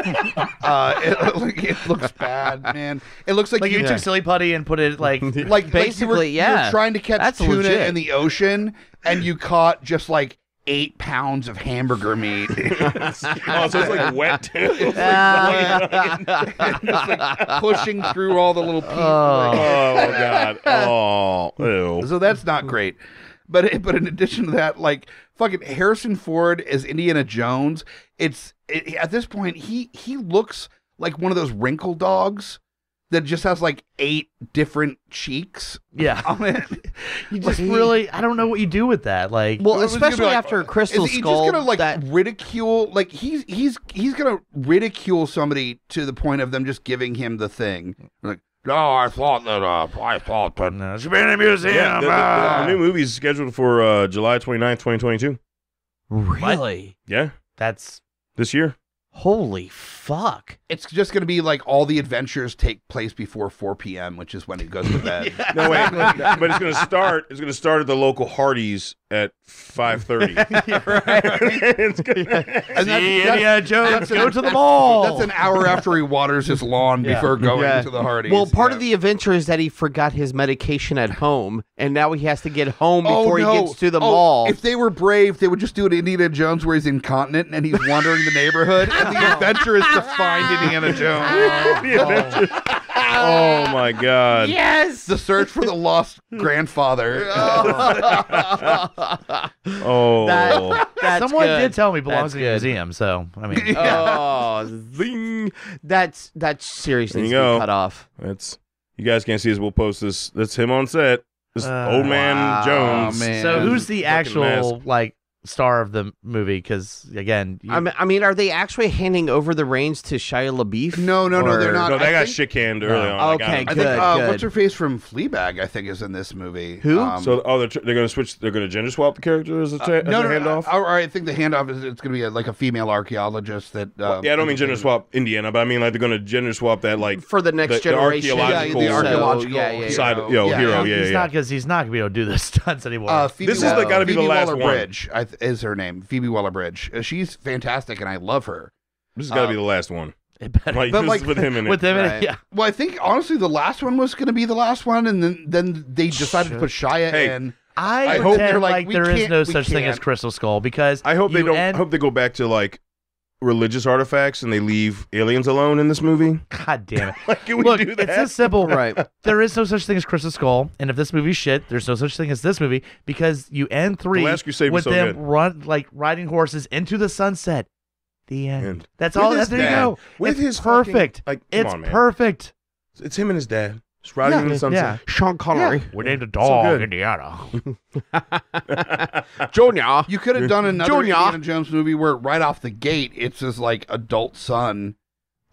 uh, it, it looks bad, man. It looks like, like you, you took silly putty and put it like, like basically like you were, yeah. you were trying to catch That's tuna legit. in the ocean, and you caught just like eight pounds of hamburger meat. Oh, so it's like wet too. It's like, like, like pushing through all the little people. Oh, oh god. Oh. Ew. So that's not great. But but in addition to that, like fucking Harrison Ford as Indiana Jones, it's it, at this point he he looks like one of those wrinkle dogs that just has like eight different cheeks. Yeah, on it. You just like, really, I don't know what you do with that. Like, well, especially like, after Crystal is he Skull, just gonna like that... ridicule. Like he's he's he's gonna ridicule somebody to the point of them just giving him the thing. Like, no, oh, I thought that. Uh, I thought that uh, should be in a museum. Yeah, the, the, the new movie is scheduled for uh, July twenty-ninth, twenty twenty-two. Really? What? Yeah. That's this year. Holy fuck. It's just going to be like all the adventures take place before four P M, which is when it goes to bed. Yeah. No, wait. But it's going to start It's going to start at the local Hardee's at five thirty. Yeah, right. It's gonna... yeah. And that's, See, that's, Indiana Jones, that's go an, to the mall. That's an hour after he waters his lawn yeah. before going yeah. to the Hardee's. Well, part yeah. of the adventure is that he forgot his medication at home, and now he has to get home before oh, no. he gets to the oh, mall. If they were brave, they would just do an Indiana Jones where he's incontinent and he's wandering the neighborhood. And the adventure is to find Indiana Jones. Oh, oh. oh my god. Yes. The search for the lost grandfather. Oh. oh. That, that's Someone good. did tell me belongs in a museum, so I mean yeah. Oh zing. That's that's seriously cut off. That's you guys can't see us, we'll post this. That's him on set. This uh, old man wow. Jones. Oh, man. So who's the actual mask. like star of the movie, because again, you... I, mean, I mean, are they actually handing over the reins to Shia LaBeouf? No, no, or... no, they're not. No, they I got think... shit canned early no. on. Okay, I good, think uh, good. What's her face from Fleabag? I think is in this movie. Who? Um, so, oh, they're, tr they're going to switch. They're going to gender swap the character as a, uh, as no, a no, handoff. No, no, I, I think the handoff is it's going to be a, like a female archaeologist that. Um, well, yeah, I don't mean gender swap Indiana, but I mean like they're going to gender swap that like for the next the, generation, the archaeological, yeah, the archaeological so, yeah, yeah, side, hero. Yo, yeah, hero, yeah, yeah. He's not because he's not going to be able to do the stunts anymore. This has got to be the last one. Is her name Phoebe Waller-Bridge? She's fantastic, and I love her. This has got to um, be the last one. It better. Like, but like with him in it, with him right. in it, yeah. Well, I think honestly, the last one was going to be the last one, and then then they decided Shit. to put Shia hey, in. I, I hope they're like, like there is no such can't. thing as Crystal Skull because I hope they don't. I hope they go back to like religious artifacts and they leave aliens alone in this movie. God damn it! Like, can we Look, do that? It's as simple, right? There is no such thing as Crystal Skull, and if this movie's shit, there's no such thing as this movie because you end three with so them good. run like riding horses into the sunset. The end. end. That's with all. That's, there dad. you go. With it's his perfect. Fucking, like, it's on, perfect. It's him and his dad. It's riding yeah, in the sunset. Yeah. Sean Connery. Yeah. We named a dog so Indiana. Junior. You could have done another Junior. Indiana Jones movie where right off the gate, it's his like adult son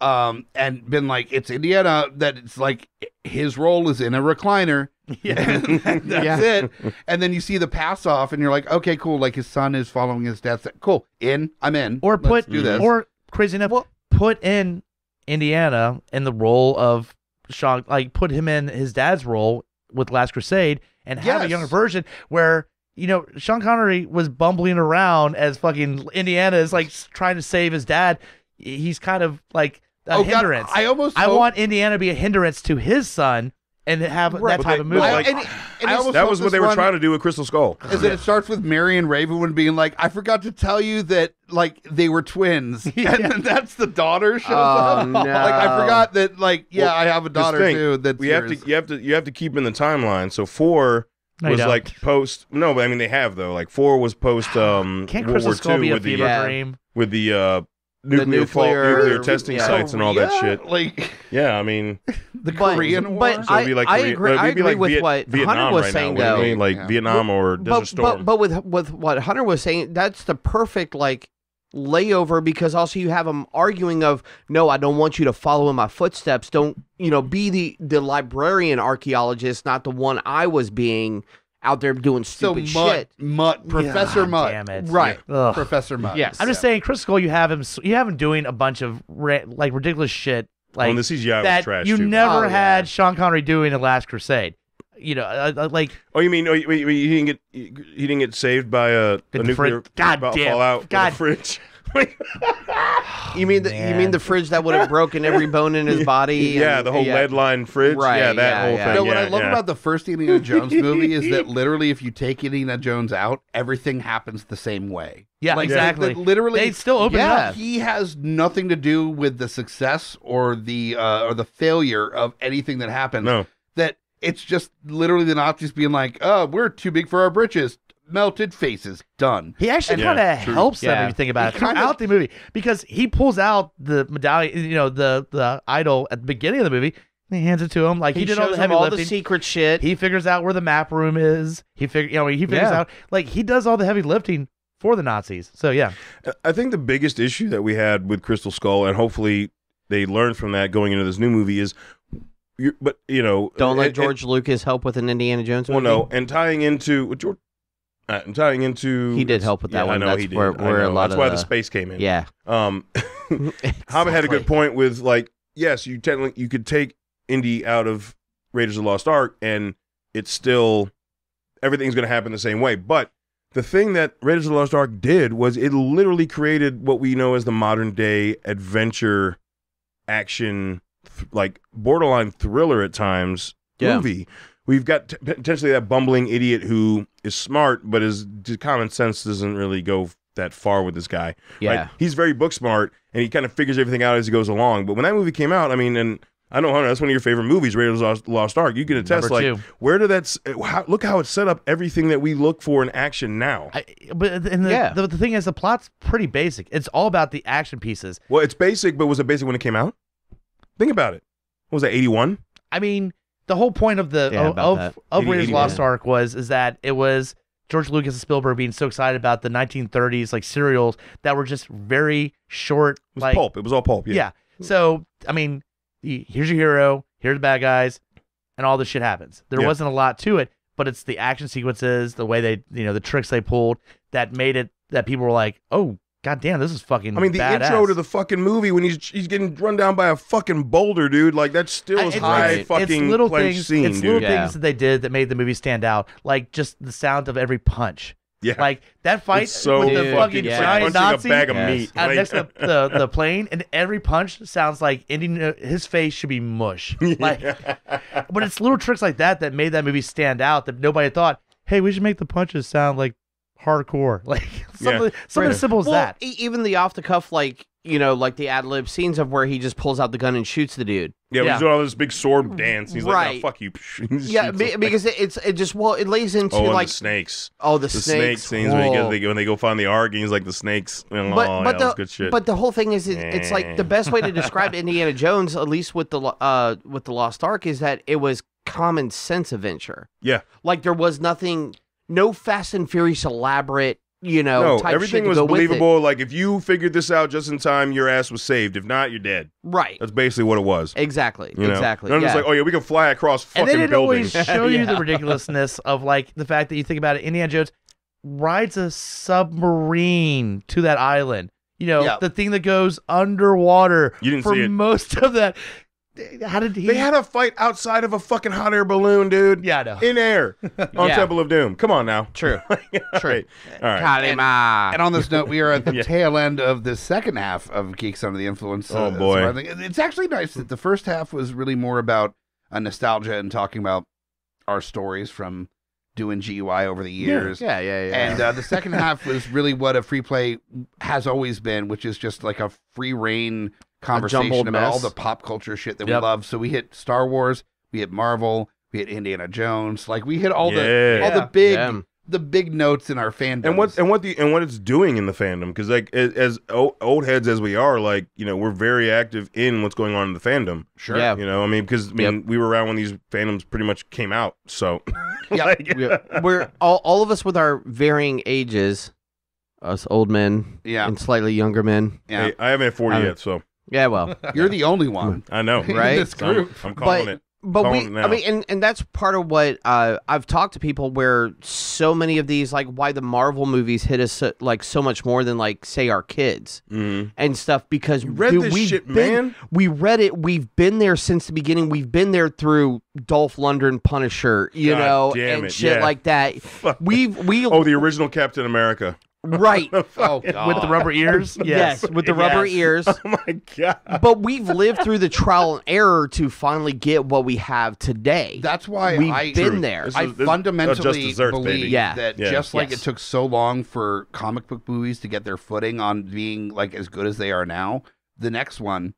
um, and been like, it's Indiana that it's like his role is in a recliner. Yeah. That's yeah. it. And then you see the pass off and you're like, okay, cool. Like his son is following his dad's. Cool. In. I'm in. Or put, Let's do this. Or crazy enough, well, put in Indiana in the role of Sean, like put him in his dad's role with Last Crusade and have yes. a younger version where, you know, Sean Connery was bumbling around as fucking Indiana is like trying to save his dad. He's kind of like a oh, hindrance. God, I almost I hope... want Indiana to be a hindrance to his son and have right. that but type they, of movie. Like, and, and I that was what they were trying to do with Crystal Skull. Is yeah. It starts with Marion Ravenwood being like, I forgot to tell you that like they were twins. Yeah. And then that's the daughter shows oh, up. No. Like I forgot that like, yeah, well, I have a daughter thing, too. That's we have to, you have to you have to keep in the timeline. So four no, was like post no, but I mean they have though. Like four was post um Can't World Crystal War Skull be a with fever the dream? With the uh Nuclear, the nuclear, nuclear testing yeah. sites and all that shit. Like, yeah, I mean, the but, Korean War. But so I, like I agree. I agree like with Viet, what Vietnam Hunter was right saying, now, though. Like yeah. Vietnam or but, Desert Storm. But, but with with what Hunter was saying, that's the perfect like layover because also you have them arguing of no, I don't want you to follow in my footsteps. Don't you know? Be the the librarian archaeologist, not the one I was being. Out there doing stupid so Mutt, shit, Mutt, Professor God, Mutt, damn it. right? Ugh. Professor Mutt. Yes, I'm just yeah. saying, Chris Cole, you have him, you have him doing a bunch of ra like ridiculous shit, like well, and the C G I that was trash you too. never oh, had yeah. Sean Connery doing in Last Crusade. You know, uh, like oh, you mean oh, you, you, you didn't get you, you didn't get saved by a, a nuclear God damn, fallout God. fridge. you mean the, you mean the fridge that would have broken every bone in his body? Yeah, and, the whole yeah. lead line fridge. Right, yeah, that yeah, whole yeah. thing. You know, what yeah, I love yeah. about the first Indiana Jones movie is that literally, if you take Indiana Jones out, everything happens the same way. Yeah, like, exactly. They, they literally, they still open yeah, up. He has nothing to do with the success or the uh, or the failure of anything that happens. No, that it's just literally the Nazis being like, "Oh, we're too big for our britches." Melted faces, done. He actually kind of yeah, helps them yeah. if you think about it throughout the movie because he pulls out the medallion, you know, the the idol at the beginning of the movie. And he hands it to him like he, he did all the heavy all lifting. The secret shit. He figures out where the map room is. He figure, you know, he figures yeah. out like he does all the heavy lifting for the Nazis. So yeah, I think the biggest issue that we had with Crystal Skull, and hopefully they learned from that going into this new movie, is. You're, but you know, don't let and, George and, Lucas help with an Indiana Jones. Well, movie. no, and tying into George. Uh, I'm tying into... He did help with that yeah, one. I know That's he did. Where, where know. A lot That's of why the... the space came in. Yeah. Um, exactly. Hobbit had a good point with, like, yes, you technically you could take Indy out of Raiders of the Lost Ark, and it's still... Everything's going to happen the same way. But the thing that Raiders of the Lost Ark did was it literally created what we know as the modern-day adventure, action, th like, borderline thriller at times yeah. movie. We've got t potentially that bumbling idiot who is smart, but his common sense doesn't really go that far with this guy. Yeah. Right? He's very book smart, and he kind of figures everything out as he goes along. But when that movie came out, I mean, and I know, Hunter, that's one of your favorite movies, Raiders of the Lost Ark. You can attest, like, where did that, how, look how it's set up everything that we look for in action now. I, but and the, yeah. the, the thing is, the plot's pretty basic. It's all about the action pieces. Well, it's basic, but was it basic when it came out? Think about it. What was that, eighty-one? I mean... The whole point of the yeah, of, of, of Raiders of the Lost Ark was is that it was George Lucas and Spielberg being so excited about the nineteen thirties like serials that were just very short. It was like, pulp. It was all pulp. Yeah. yeah. So I mean, here's your hero, here's the bad guys, and all this shit happens. There yeah. wasn't a lot to it, but it's the action sequences, the way they, you know, the tricks they pulled that made it that people were like, oh. God damn, this is fucking I mean, the badass. Intro to the fucking movie when he's he's getting run down by a fucking boulder, dude. Like, that's still is high right. fucking it's little things, scene, It's dude. little yeah. things that they did that made the movie stand out. Like, just the sound of every punch. Yeah. Like, that fight so with the fucking yeah. giant Nazi bag of yes. meat. Like, next to the, the plane, and every punch sounds like Indian, his face should be mush. Like, yeah. But it's little tricks like that that made that movie stand out that nobody thought, hey, we should make the punches sound like hardcore, like something, yeah. something as simple as well, that. Even the off the cuff, like you know, like the ad lib scenes of where he just pulls out the gun and shoots the dude. Yeah, yeah. He's doing all this big sword dance. He's right. like, oh, "Fuck you!" yeah, be, because it, it's it just well, it lays into oh, like the snakes. Oh, the, the snakes scenes when, get, they, when they go find the ark, he's like the snakes. And, but oh, but yeah, the good shit. But the whole thing is, it, it's like the best way to describe Indiana Jones, at least with the uh with the Lost Ark, is that it was common sense adventure. Yeah, like there was nothing. No Fast and Furious elaborate, you know, no, type everything shit was believable. Like, if you figured this out just in time, your ass was saved. If not, you're dead. Right. That's basically what it was. Exactly. You know? Exactly. And yeah. I'm just like, oh, yeah, we can fly across fucking buildings. And they always show yeah. you the ridiculousness of, like, the fact that you think about it, Indiana Jones rides a submarine to that island. You know, yep. the thing that goes underwater you didn't for see it. most of that. How did he... They had a fight outside of a fucking hot air balloon, dude. Yeah, I know. In air. On yeah. Temple of Doom. Come on now. True. True. All right. And, and on this note, we are at the yeah. tail end of the second half of Geeks Under the Influence. Oh, uh, boy. So I think it's actually nice that the first half was really more about a nostalgia and talking about our stories from doing G U I over the years. Yeah, yeah, yeah. yeah. And uh, the second half was really what a free play has always been, which is just like a free reign conversation about mess. all the pop culture shit that yep. we love. So we hit Star Wars, we hit Marvel, we hit Indiana Jones. Like we hit all yeah. the all yeah. the big yeah. the big notes in our fandom. And what and what the and what it's doing in the fandom, because like as, as old, old heads as we are, like you know we're very active in what's going on in the fandom. Sure, yeah. you know I mean because I mean yep. we were around when these fandoms pretty much came out. So yeah, like, we're, we're all all of us with our varying ages, us old men, yeah. and slightly younger men. Yeah, hey, I haven't had forty um, yet, so. Yeah, well, you're the only one. I know, right? In this group. I'm, I'm calling but, it. But calling we, it I mean, and and that's part of what uh, I've talked to people where so many of these, like, why the Marvel movies hit us so, like so much more than like say our kids mm. and stuff because you read dude, this we've shit, been, man. We read it. We've been there since the beginning. We've been there through Dolph Lundgren, Punisher, you God know, and it. shit yeah. like that. Fuck. We've we oh the original Captain America. Right. Oh, God. With the rubber ears? Yes. yes with the rubber yes. ears. Oh, my God. But we've lived through the trial and error to finally get what we have today. That's why we've I, been true. there. This I is, fundamentally desserts, believe yeah. that yeah. just like yes. it took so long for comic book movies to get their footing on being like as good as they are now, the next one,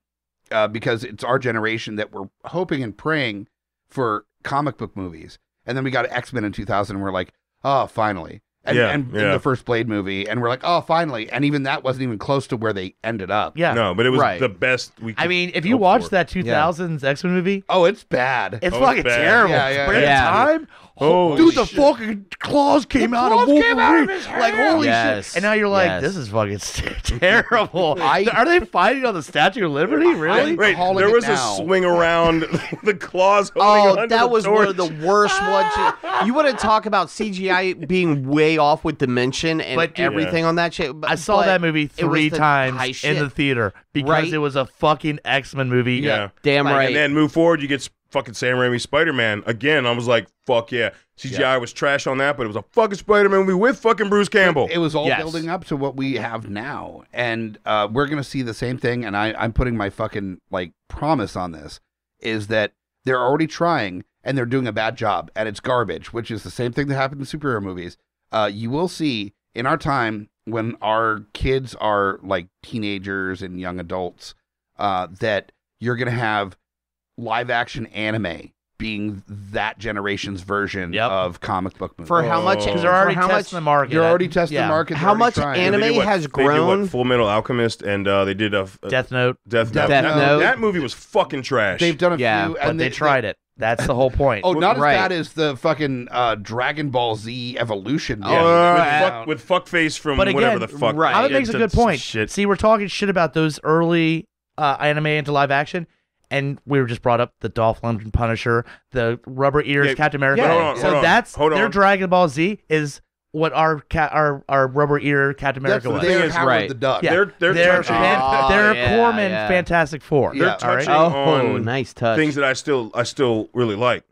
uh, because it's our generation that we're hoping and praying for comic book movies. And then we got X Men in two thousand, and we're like, oh, finally. And, yeah, and, yeah. and the first Blade movie, and we're like, oh, finally. And even that wasn't even close to where they ended up. Yeah. No, but it was right. the best we could I mean, if you watch that two thousands yeah. X-Men movie. Oh, it's bad. It's oh, fucking it's bad. terrible. Yeah, yeah, but yeah. at the time, holy dude, shit. the fucking claws came the out claws of Wolverine. Came out of his hair. Like, holy yes. shit. And now you're like, yes. this is fucking terrible. I, Are they fighting on the Statue of Liberty? Really? I, wait, there was a swing around the claws holding Oh, that was one of the worst ones. You want to talk about C G I being way off with dimension and but, everything yeah. on that shit. But, I saw that movie three times in the theater because right? it was a fucking X-Men movie. Yeah. yeah. Damn right. And then move forward, you get fucking Sam Raimi's Spider Man. Again, I was like, fuck yeah. C G I yeah. was trash on that, but it was a fucking Spider Man movie with fucking Bruce Campbell. It, it was all yes. building up to what we have now. And uh, we're going to see the same thing. And I, I'm putting my fucking like promise on this is that they're already trying and they're doing a bad job and it's garbage, which is the same thing that happened in superhero movies. Uh, you will see in our time when our kids are like teenagers and young adults uh, that you're going to have live action anime being that generation's version yep. of comic book movies. For how much? Because they're already testing the market. You're already testing yeah. the market. How much trying. anime what, has grown? They did Full Metal Alchemist and uh, they did a, a Death Note. Death, Death, Death Note. Note. That movie was fucking trash. They've done a yeah, few. Yeah, but and they, they tried they, it. That's the whole point. Oh, not right. as bad as the fucking uh, Dragon Ball Z Evolution. Yeah. Uh, with, fuck, with fuckface from again, whatever the fuck. Right. I think makes a good point. Shit. See, we're talking shit about those early uh, anime into live action, and we were just brought up the Dolph Lundgren Punisher, the rubber ears yeah. Captain America. Yeah. Hold on, so hold on. that's hold on. their Dragon Ball Z is what our cat, our our rubber ear Captain America that's was. Their is Howard right. the Duck. Yeah. They're they're they're, touching, oh, they're yeah, Corman yeah. Fantastic Four. Yeah. They're touching right? oh, on nice touch. things that I still I still really like.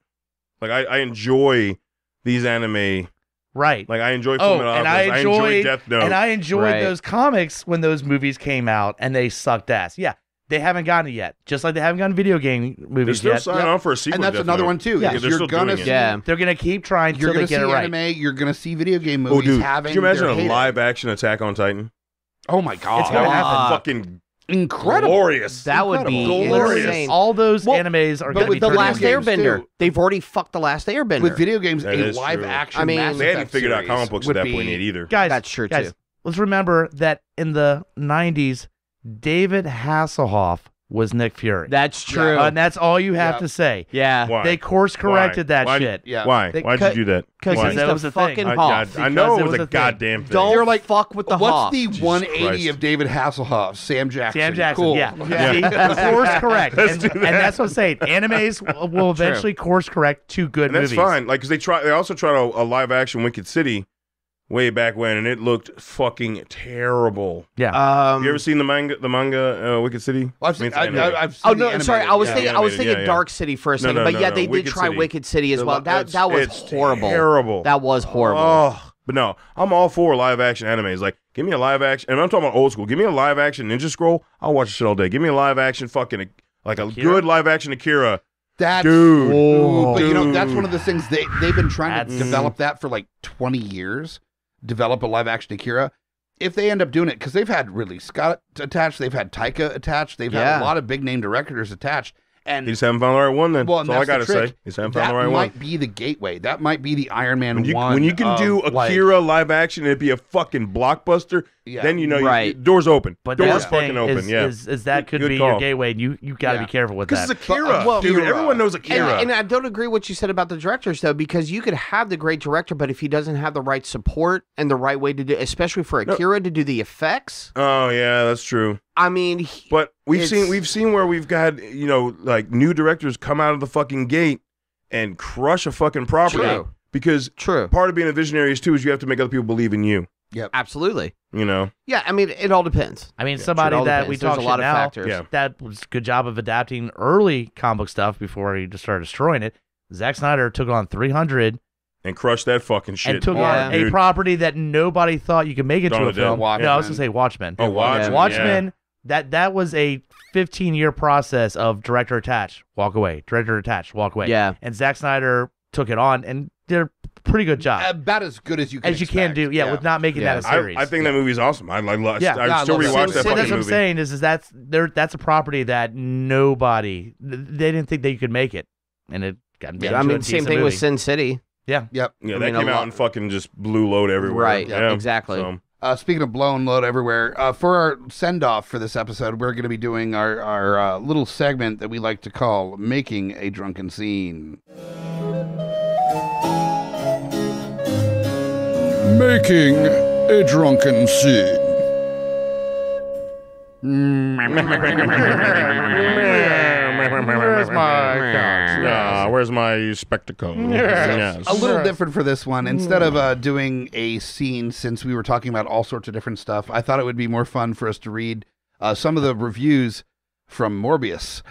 Like I, I enjoy these anime. Right. Like I enjoy. Oh, and I enjoyed, I enjoy Death Note. And I enjoyed right. those comics when those movies came out and they sucked ass. Yeah. They haven't gotten it yet. Just like they haven't gotten video game movies yet. They're still signing yep. on for a sequel. And that's another one, too. Yeah. You're gonna see, yeah. They're going to keep trying until they get it right. You're going to see anime. You're going to see video game movies. Oh, dude. Having Could you imagine a live-action Attack on Titan? Oh, my God. It's going to happen. Fucking incredible. Glorious. That would be glorious. Insane. All those well, animes are going to be But with The Last Airbender, too. They've already fucked The Last Airbender. With video games, that a live-action I mean, they hadn't figured out comic books at that point yet either. Guys, that's true, too. Let's remember that in the nineties, David Hasselhoff was Nick Fury. That's true. Yeah. Uh, and that's all you have yeah. to say. Yeah. Why? They course corrected Why? that Why? shit. Yeah. Why? They, Why'd you do that? Because that was a fucking Hoff. I, I, I know it was, was a, a goddamn thing. Don't You're like, fuck with the What's Hoff. What's the Jesus one eighty Christ. of David Hasselhoff? Sam Jackson. Sam Jackson, cool. yeah. yeah. yeah. See, course correct. Let's and, do that. And that's what I'm saying. Animes will eventually true. course correct two good and movies. That's fine. Like, because they, try, they also tried a, a live action Wicked City way back when, and it looked fucking terrible. Yeah. Um, you ever seen the manga? The manga uh, Wicked City. Well, I've seen. I mean, I, I, I've seen oh no! Animated. Sorry, I was yeah. thinking. I was thinking yeah, yeah. Dark City for a second, no, no, but no, yeah, no. they Wicked did try City. Wicked City as They're well. Like, that that was horrible. Terrible. That was horrible. Oh, but no, I'm all for live action animes. Like, give me a live action, and I'm talking about old school. Give me a live action Ninja Scroll. I'll watch shit all day. Give me a live action fucking like a Akira. good live action Akira. That's, dude. Ooh, but dude. you know, that's one of the things they they've been trying to develop that for like twenty years. Develop a live-action Akira, if they end up doing it, because they've had Ridley Scott attached, they've had Taika attached, they've yeah. had a lot of big-name directors attached, and they just haven't found the right one. Then well, that's all I gotta say. They haven't found the right one. That might be the gateway. That might be the Iron Man when you, one. When you can of, do Akira like, live-action, it'd be a fucking blockbuster. Yeah, then you know, right. you, doors open. But doors fucking open. Is, yeah, is, is that could Good be call. your gateway? And you you got to yeah. be careful with that. Because it's Akira, well, dude. Akira. Everyone knows Akira. And, and I don't agree with what you said about the directors though, because you could have the great director, but if he doesn't have the right support and the right way to do, especially for Akira no. to do the effects. Oh yeah, that's true. I mean, he, but we've seen we've seen where we've got you know like new directors come out of the fucking gate and crush a fucking property true. because true. part of being a visionary is too is you have to make other people believe in you. Yeah, absolutely. You know. Yeah, I mean, it all depends. I mean, yeah, somebody sure that depends. we talk a lot of now, factors. Yeah. That was a good job of adapting early comic book stuff before he just started destroying it. Zack Snyder took on three hundred and crushed that fucking shit. And took yeah. on dude. a property that nobody thought you could make it Dawn to a film. Watchmen. No, I was gonna say Watchmen. Oh, Watchmen. Watchmen. Yeah. That that was a fifteen year process of director attached, walk away. Director attached, walk away. Yeah. And Zack Snyder took it on and did a pretty good job. About as good as you can, as you expect. can do, yeah, yeah, with not making yeah. that a series. I, I think yeah. that movie's awesome. I like, yeah. I, I no, still I rewatch that. that fucking that's what movie. I'm saying is, is that's there. That's a property that nobody they didn't think that you could make it, and it got. Yeah, I mean, same thing movie. with Sin City. Yeah, yep. Yeah, I that mean, came out and fucking just blew load everywhere. Right. Yeah, yeah. Exactly. So. Uh, speaking of blown load everywhere, uh, for our send off for this episode, we're going to be doing our our uh, little segment that we like to call "Making a Drunken Scene." Making a drunken scene. Where's my couch? Yes. Uh, where's my spectacles? Yes. Yes. A little different for this one. Instead of uh, doing a scene, since we were talking about all sorts of different stuff, I thought it would be more fun for us to read uh, some of the reviews from Morbius.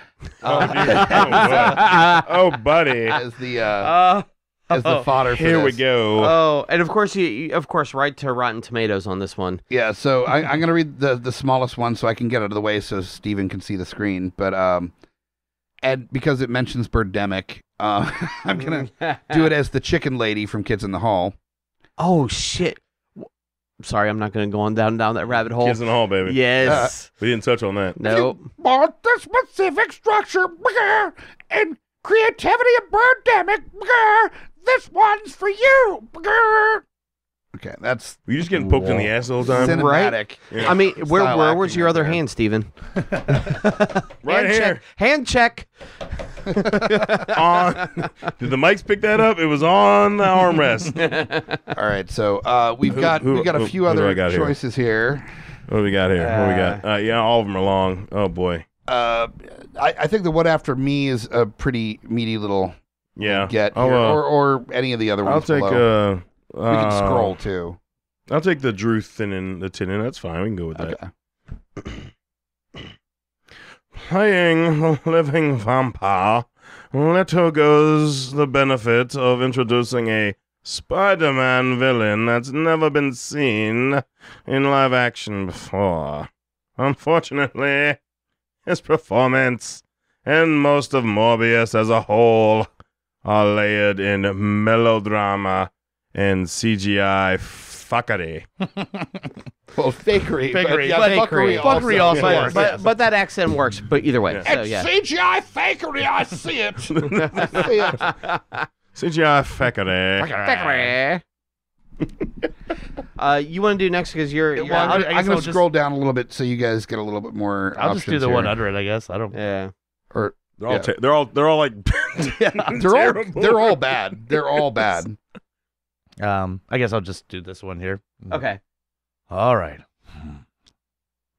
Uh, oh, buddy. oh, buddy. As the... Uh, uh. As the oh, fodder for Here this. we go. Oh, and of course, you, you of course, right to Rotten Tomatoes on this one. Yeah, so I, I'm going to read the, the smallest one so I can get out of the way so Steven can see the screen. But um, and because it mentions Birdemic, uh, I'm going to do it as the chicken lady from Kids in the Hall. Oh, shit. Sorry, I'm not going to go on down down that rabbit hole. Kids in the Hall, baby. Yes. Uh, we didn't touch on that. No. Nope. Bought the specific structure and creativity of Birdemic. This one's for you. Okay, that's... Were you just getting poked whoa. in the ass all the time? Cinematic. Right? Yeah. I mean, where Style where was your other right hand, Steven? Right hand here. Check. Hand check. On. Did the mics pick that up? It was on the armrest. All right, so uh, we've who, got who, we've got a few who, other who choices here. here. What do we got here? Uh, what do we got? Uh, yeah, all of them are long. Oh, boy. Uh, I, I think the one after me is a pretty meaty little yeah. get here, uh, or, or any of the other ones I'll below. take... Uh, We can uh, scroll too. I'll take the Drew Thinnin, the Thinnin. That's fine. We can go with that. Okay. Playing a living vampire, Leto goes the benefit of introducing a Spider Man villain that's never been seen in live action before. Unfortunately, his performance and most of Morbius as a whole are layered in melodrama and C G I fuckery. Well, fakery. Fakery. Yeah, fakery. Fuckery also, fuckery also yeah, works. But, but that accent works, but either way. Yeah. So, yeah. C G I fakery, I see it. see it. C G I fakery. Fakery. uh, you want to do next because you're... you're well, I'm, I'm going to scroll just... down a little bit so you guys get a little bit more I'll just do the here. one under it, I guess. I don't... Yeah. Or... They're all, yeah. they're all, they're all like... yeah, they're, all, they're all bad. They're all bad. Um, I guess I'll just do this one here. Okay. All right.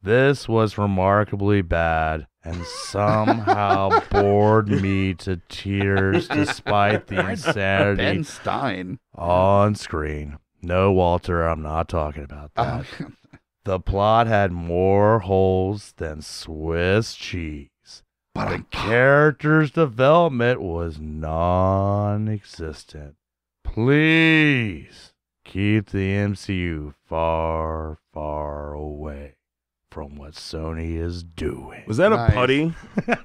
This was remarkably bad and somehow bored me to tears despite the insanity. Ben Stein. On screen. No, Walter, I'm not talking about that. Um. The plot had more holes than Swiss cheese. But the character's development was non-existent. Please keep the M C U far, far away from what Sony is doing. Was that nice. a putty? Was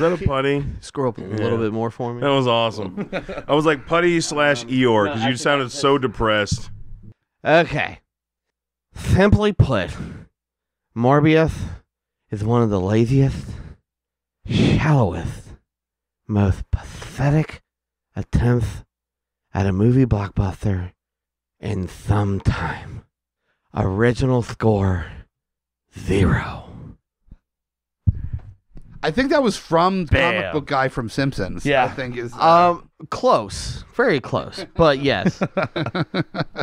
that a putty? Scroll up a yeah. little bit more for me. That was awesome. I was like putty slash Eeyore because you sounded so depressed. Okay. Simply put, Morbius is one of the laziest, shallowest, most pathetic attempts at a movie blockbuster in some time. Original score, zero. I think that was from the Bam. comic book guy from Simpsons. Yeah. I think is um close. Very close. But yes.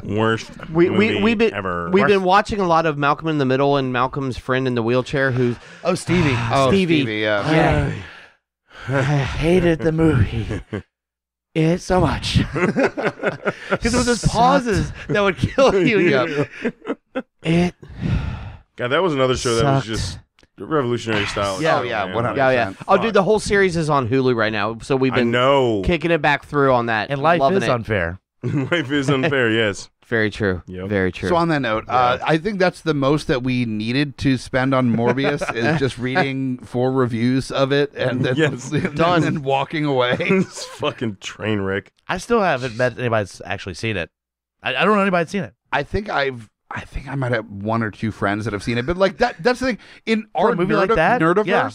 Worst we, movie we, we've been, ever. We've Worst. been watching a lot of Malcolm in the Middle and Malcolm's friend in the wheelchair who's Oh Stevie. oh Stevie. Stevie yeah. yeah. I hated the movie. It so much because it was just pauses that would kill you. Yep. It. God, that was another show that was just revolutionary style. Yeah, oh, yeah, one hundred. Yeah, yeah. Oh, dude, the whole series is on Hulu right now, so we've been I know. kicking it back through on that. And life is it. unfair. Life is unfair. Yes. Very true. Yep. Very true. So on that note, yeah. uh, I think that's the most that we needed to spend on Morbius is just reading four reviews of it and then yes. and done and walking away. It's fucking train wreck. I still haven't met anybody that's actually seen it. I, I don't know anybody that's seen it. I think I've. I think I might have one or two friends that have seen it, but like that. That's the thing in For our movie nerd like that, nerdiverse. Yeah.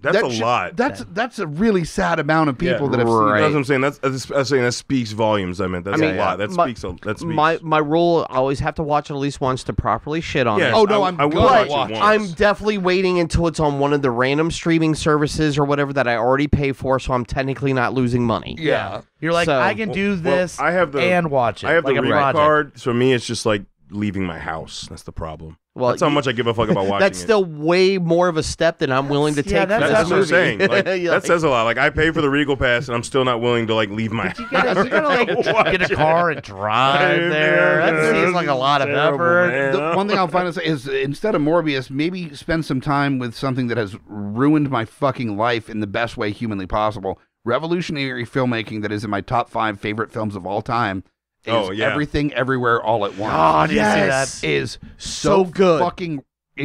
That's that a should, lot. That's that's a really sad amount of people yeah, that have right. seen it. That's what I'm saying. That's, that's I'm saying that speaks volumes. I mean, that's I mean, a yeah. lot. That my, speaks. A, that speaks. My my rule: I always have to watch it at least once to properly shit on yes, it. Oh no, I'm I, I will watch watch it I'm definitely waiting until it's on one of the random streaming services or whatever that I already pay for, so I'm technically not losing money. Yeah, yeah. you're like so, I can do this. Well, I have the, and watch it. I have like the Reed card. So for me, it's just like leaving my house. That's the problem. Well, that's how much I give a fuck about watching. That's still it. way more of a step than I'm willing to take. Yeah, that's, that's, that's what I'm saying. Like, that like, says a lot. Like I pay for the Regal Pass, and I'm still not willing to like leave my. You gotta, you gotta like get a car and drive it. there. That yeah, seems like a lot of effort. The one thing I'll find is instead of Morbius, maybe spend some time with something that has ruined my fucking life in the best way humanly possible. Revolutionary filmmaking that is in my top five favorite films of all time. Is oh yeah! Everything, everywhere, all at once. Oh, did yes. you see that? Is so, so good. Fucking.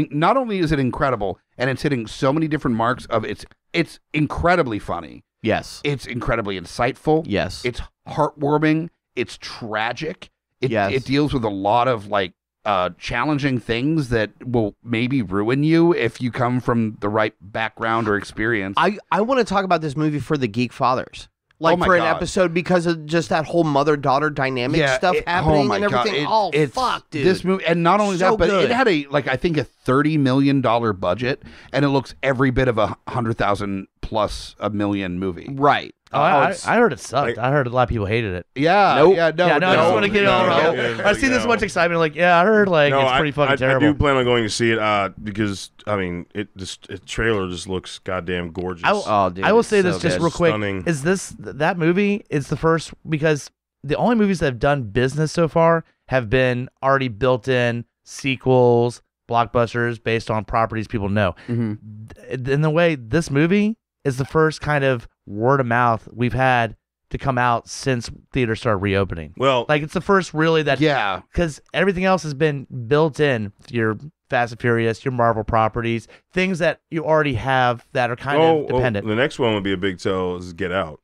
Not only is it incredible, and it's hitting so many different marks of it's. It's incredibly funny. Yes. It's incredibly insightful. Yes. It's heartwarming. It's tragic. It, yes. It deals with a lot of like uh, challenging things that will maybe ruin you if you come from the right background or experience. I I want to talk about this movie for the geek fathers. like oh for an God. episode because of just that whole mother-daughter dynamic yeah, stuff it, happening oh and everything. It, oh, it's, fuck, dude. This movie, and not only so that, but good. it had a, like, I think a thirty million dollar budget, and it looks every bit of a one hundred thousand plus a million movie. Right. Oh, I, I, I heard it sucked. Like, I heard a lot of people hated it. Yeah. Nope. Yeah, no, yeah, no, no, I just want to get it all wrong. I've seen this much excitement. Like, yeah, I heard like no, it's pretty I, fucking I, terrible. I do plan on going to see it uh, because, I mean, it just the trailer just looks goddamn gorgeous. I, oh, dude, I will say so this good. just real quick. Stunning. Is this, that movie is the first, because the only movies that have done business so far have been already built in sequels, blockbusters based on properties people know. Mm-hmm. In the way, this movie is the first kind of word of mouth we've had to come out since theaters started reopening. Well, like it's the first really that, yeah, because everything else has been built in, your Fast and Furious, your Marvel properties, things that you already have that are kind oh, of dependent. Oh, the next one would be a big tell is Get Out,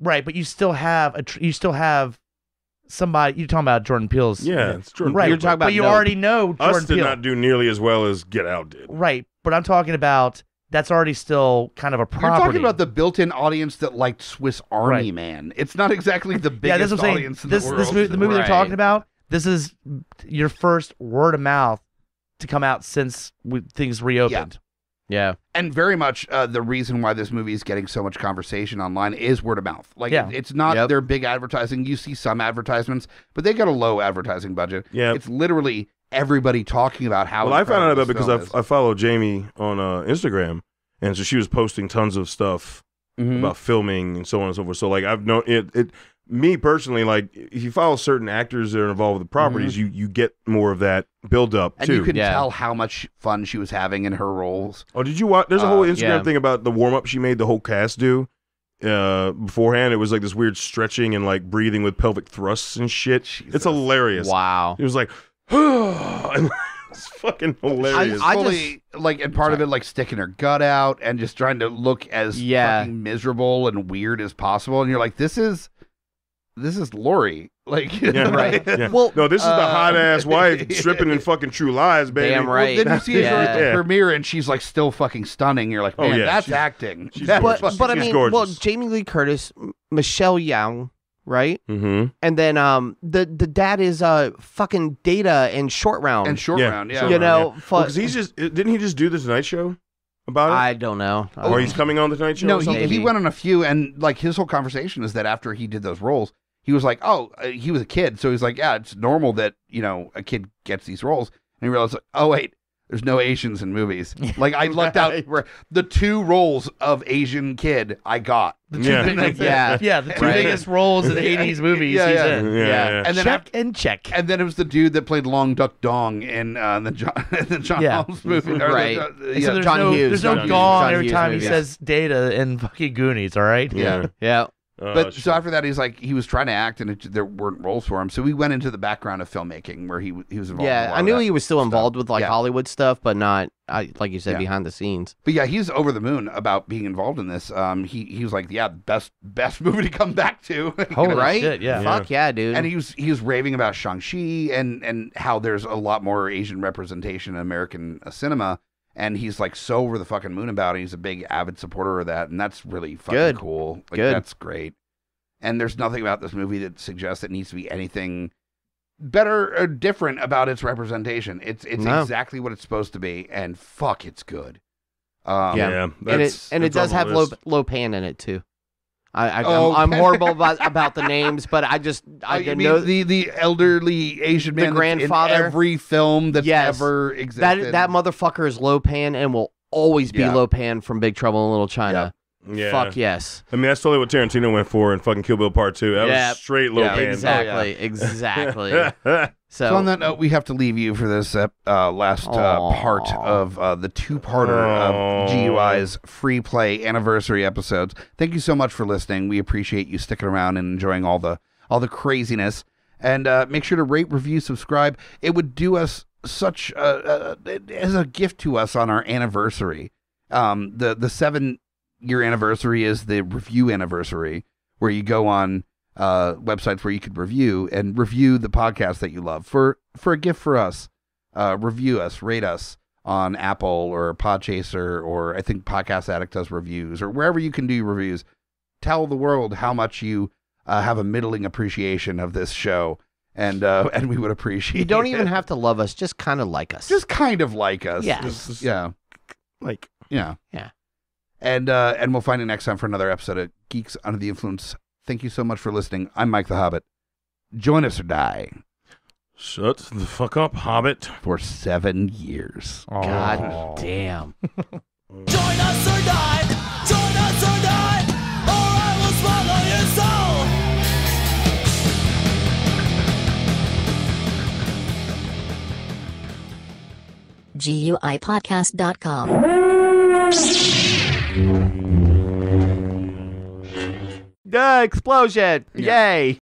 right? But you still have a tr you still have somebody. You're talking about Jordan Peele's, yeah, it's Jordan, right? You're talking about, but you no. already know Jordan Us did Peele. not do nearly as well as Get Out did, right? But I'm talking about. That's already still kind of a property. You're talking about the built-in audience that liked Swiss Army right. Man. It's not exactly the biggest yeah, that's what I'm audience saying. in this, the world. This movie, the movie right. they're talking about, this is your first word of mouth to come out since we, things reopened. Yeah. yeah. And very much uh, the reason why this movie is getting so much conversation online is word of mouth. Like, yeah. it's not yep. their big advertising. You see some advertisements, but they got a low advertising budget. Yeah. It's literally... everybody talking about how well I found out about because I, I follow Jamie on uh, Instagram, and so she was posting tons of stuff mm-hmm. about filming and so on and so forth. So like I've known it, it me personally, like if you follow certain actors that are involved with the properties, mm-hmm. you you get more of that build up and too. You can yeah. tell how much fun she was having in her roles. Oh, did you watch? There's a whole uh, Instagram yeah. thing about the warm up she made the whole cast do. Uh, beforehand, it was like this weird stretching and like breathing with pelvic thrusts and shit. Jesus. It's hilarious. Wow, it was like. It's fucking hilarious. I, I totally, just like, and part sorry. of it, like sticking her gut out and just trying to look as yeah. fucking miserable and weird as possible. And you're like, this is, this is Lori, like, yeah, right? Yeah. Well, no, this is uh, the hot ass wife stripping in fucking True Lies, baby. Damn right. Well, then you see yeah. her at the yeah. premiere, and she's like still fucking stunning. You're like, man, oh, yeah, that's she's, acting. She's that, but but she's I mean, gorgeous. well, Jamie Lee Curtis, Michelle Yeoh. Right, mm-hmm. and then um, the the dad is uh fucking Data and Short Round and Short yeah. Round, yeah, you know, because yeah. well, he's just didn't he just do the Tonight Show about it? I don't know, I don't or know. he's coming on the Tonight Show. No, he, he went on a few, and like his whole conversation is that after he did those roles, he was like, oh, uh, he was a kid, so he's like, yeah, it's normal that you know a kid gets these roles, and he realized, like, oh wait. There's no Asians in movies. Like I lucked out. Where the two roles of Asian kid I got. The two yeah. biggest, yeah, yeah, the two right. biggest roles in the eighties movies. Yeah, yeah. He's in. yeah. yeah. yeah. And then check after, and check. And then it was the dude that played Long Duck Dong in uh, the John, the John yeah. Holmes movie. Right. The, uh, yeah, so there's John no, Hughes. There's no John gong John every Hughes time movie. he says Data in fucking Goonies. All right. Yeah. Yeah. yeah. Oh, but shit. so after that, he's like, he was trying to act, and it, there weren't roles for him. So we went into the background of filmmaking where he he was involved. Yeah, in I knew he was still stuff. involved with like yeah. Hollywood stuff, but not I, like you said yeah. behind the scenes. But yeah, he's over the moon about being involved in this. Um, he he was like, yeah, best best movie to come back to. Holy right? shit, yeah, fuck yeah, dude. And he was he was raving about Shang-Chi and and how there's a lot more Asian representation in American uh, cinema. And he's like so over the fucking moon about it. He's a big avid supporter of that, and that's really fucking Good. cool. Like Good. that's great. And there's nothing about this movie that suggests it needs to be anything better or different about its representation. It's it's no. exactly what it's supposed to be, and fuck, it's good. Um, yeah, yeah that's, and it and it does have low low pan in it too. I, I, oh, I'm, I'm horrible about, about the names, but I just I oh, you mean know the the elderly Asian man, the grandfather, in every film that's yes. ever existed. That that motherfucker is Lopan and will always be yeah. Lopan from Big Trouble in Little China. Yep. Yeah, fuck yes. I mean that's totally what Tarantino went for in fucking Kill Bill Part Two. That yep. was straight Lopan. Yep. Exactly, oh, yeah. exactly. So, so on that note, we have to leave you for this uh, last uh, part of uh, the two-parter of G U I's Free Play Anniversary episodes. Thank you so much for listening. We appreciate you sticking around and enjoying all the all the craziness. And uh, make sure to rate, review, subscribe. It would do us such uh, uh, as a gift to us on our anniversary. Um, the the seven-year anniversary is the review anniversary, where you go on. Uh, websites where you could review and review the podcast that you love for for a gift for us. Uh, review us, rate us on Apple or Podchaser, or I think Podcast Addict does reviews, or wherever you can do reviews. tell the world how much you uh, have a middling appreciation of this show. And uh, and we would appreciate it. You don't even it. have to love us. Just kind of like us. Just kind of like us. Yeah. Just, yeah. Like. Yeah. Yeah. And, uh, and we'll find you next time for another episode of Geeks Under the Influence. Thank you so much for listening. I'm Mike the Hobbit. Join us or die. Shut the fuck up, Hobbit. For seven years. Aww. God damn. Join us or die. Join us or die. Or I will swallow your soul. G U I podcast dot com. Duh, explosion. Yeah. Yay.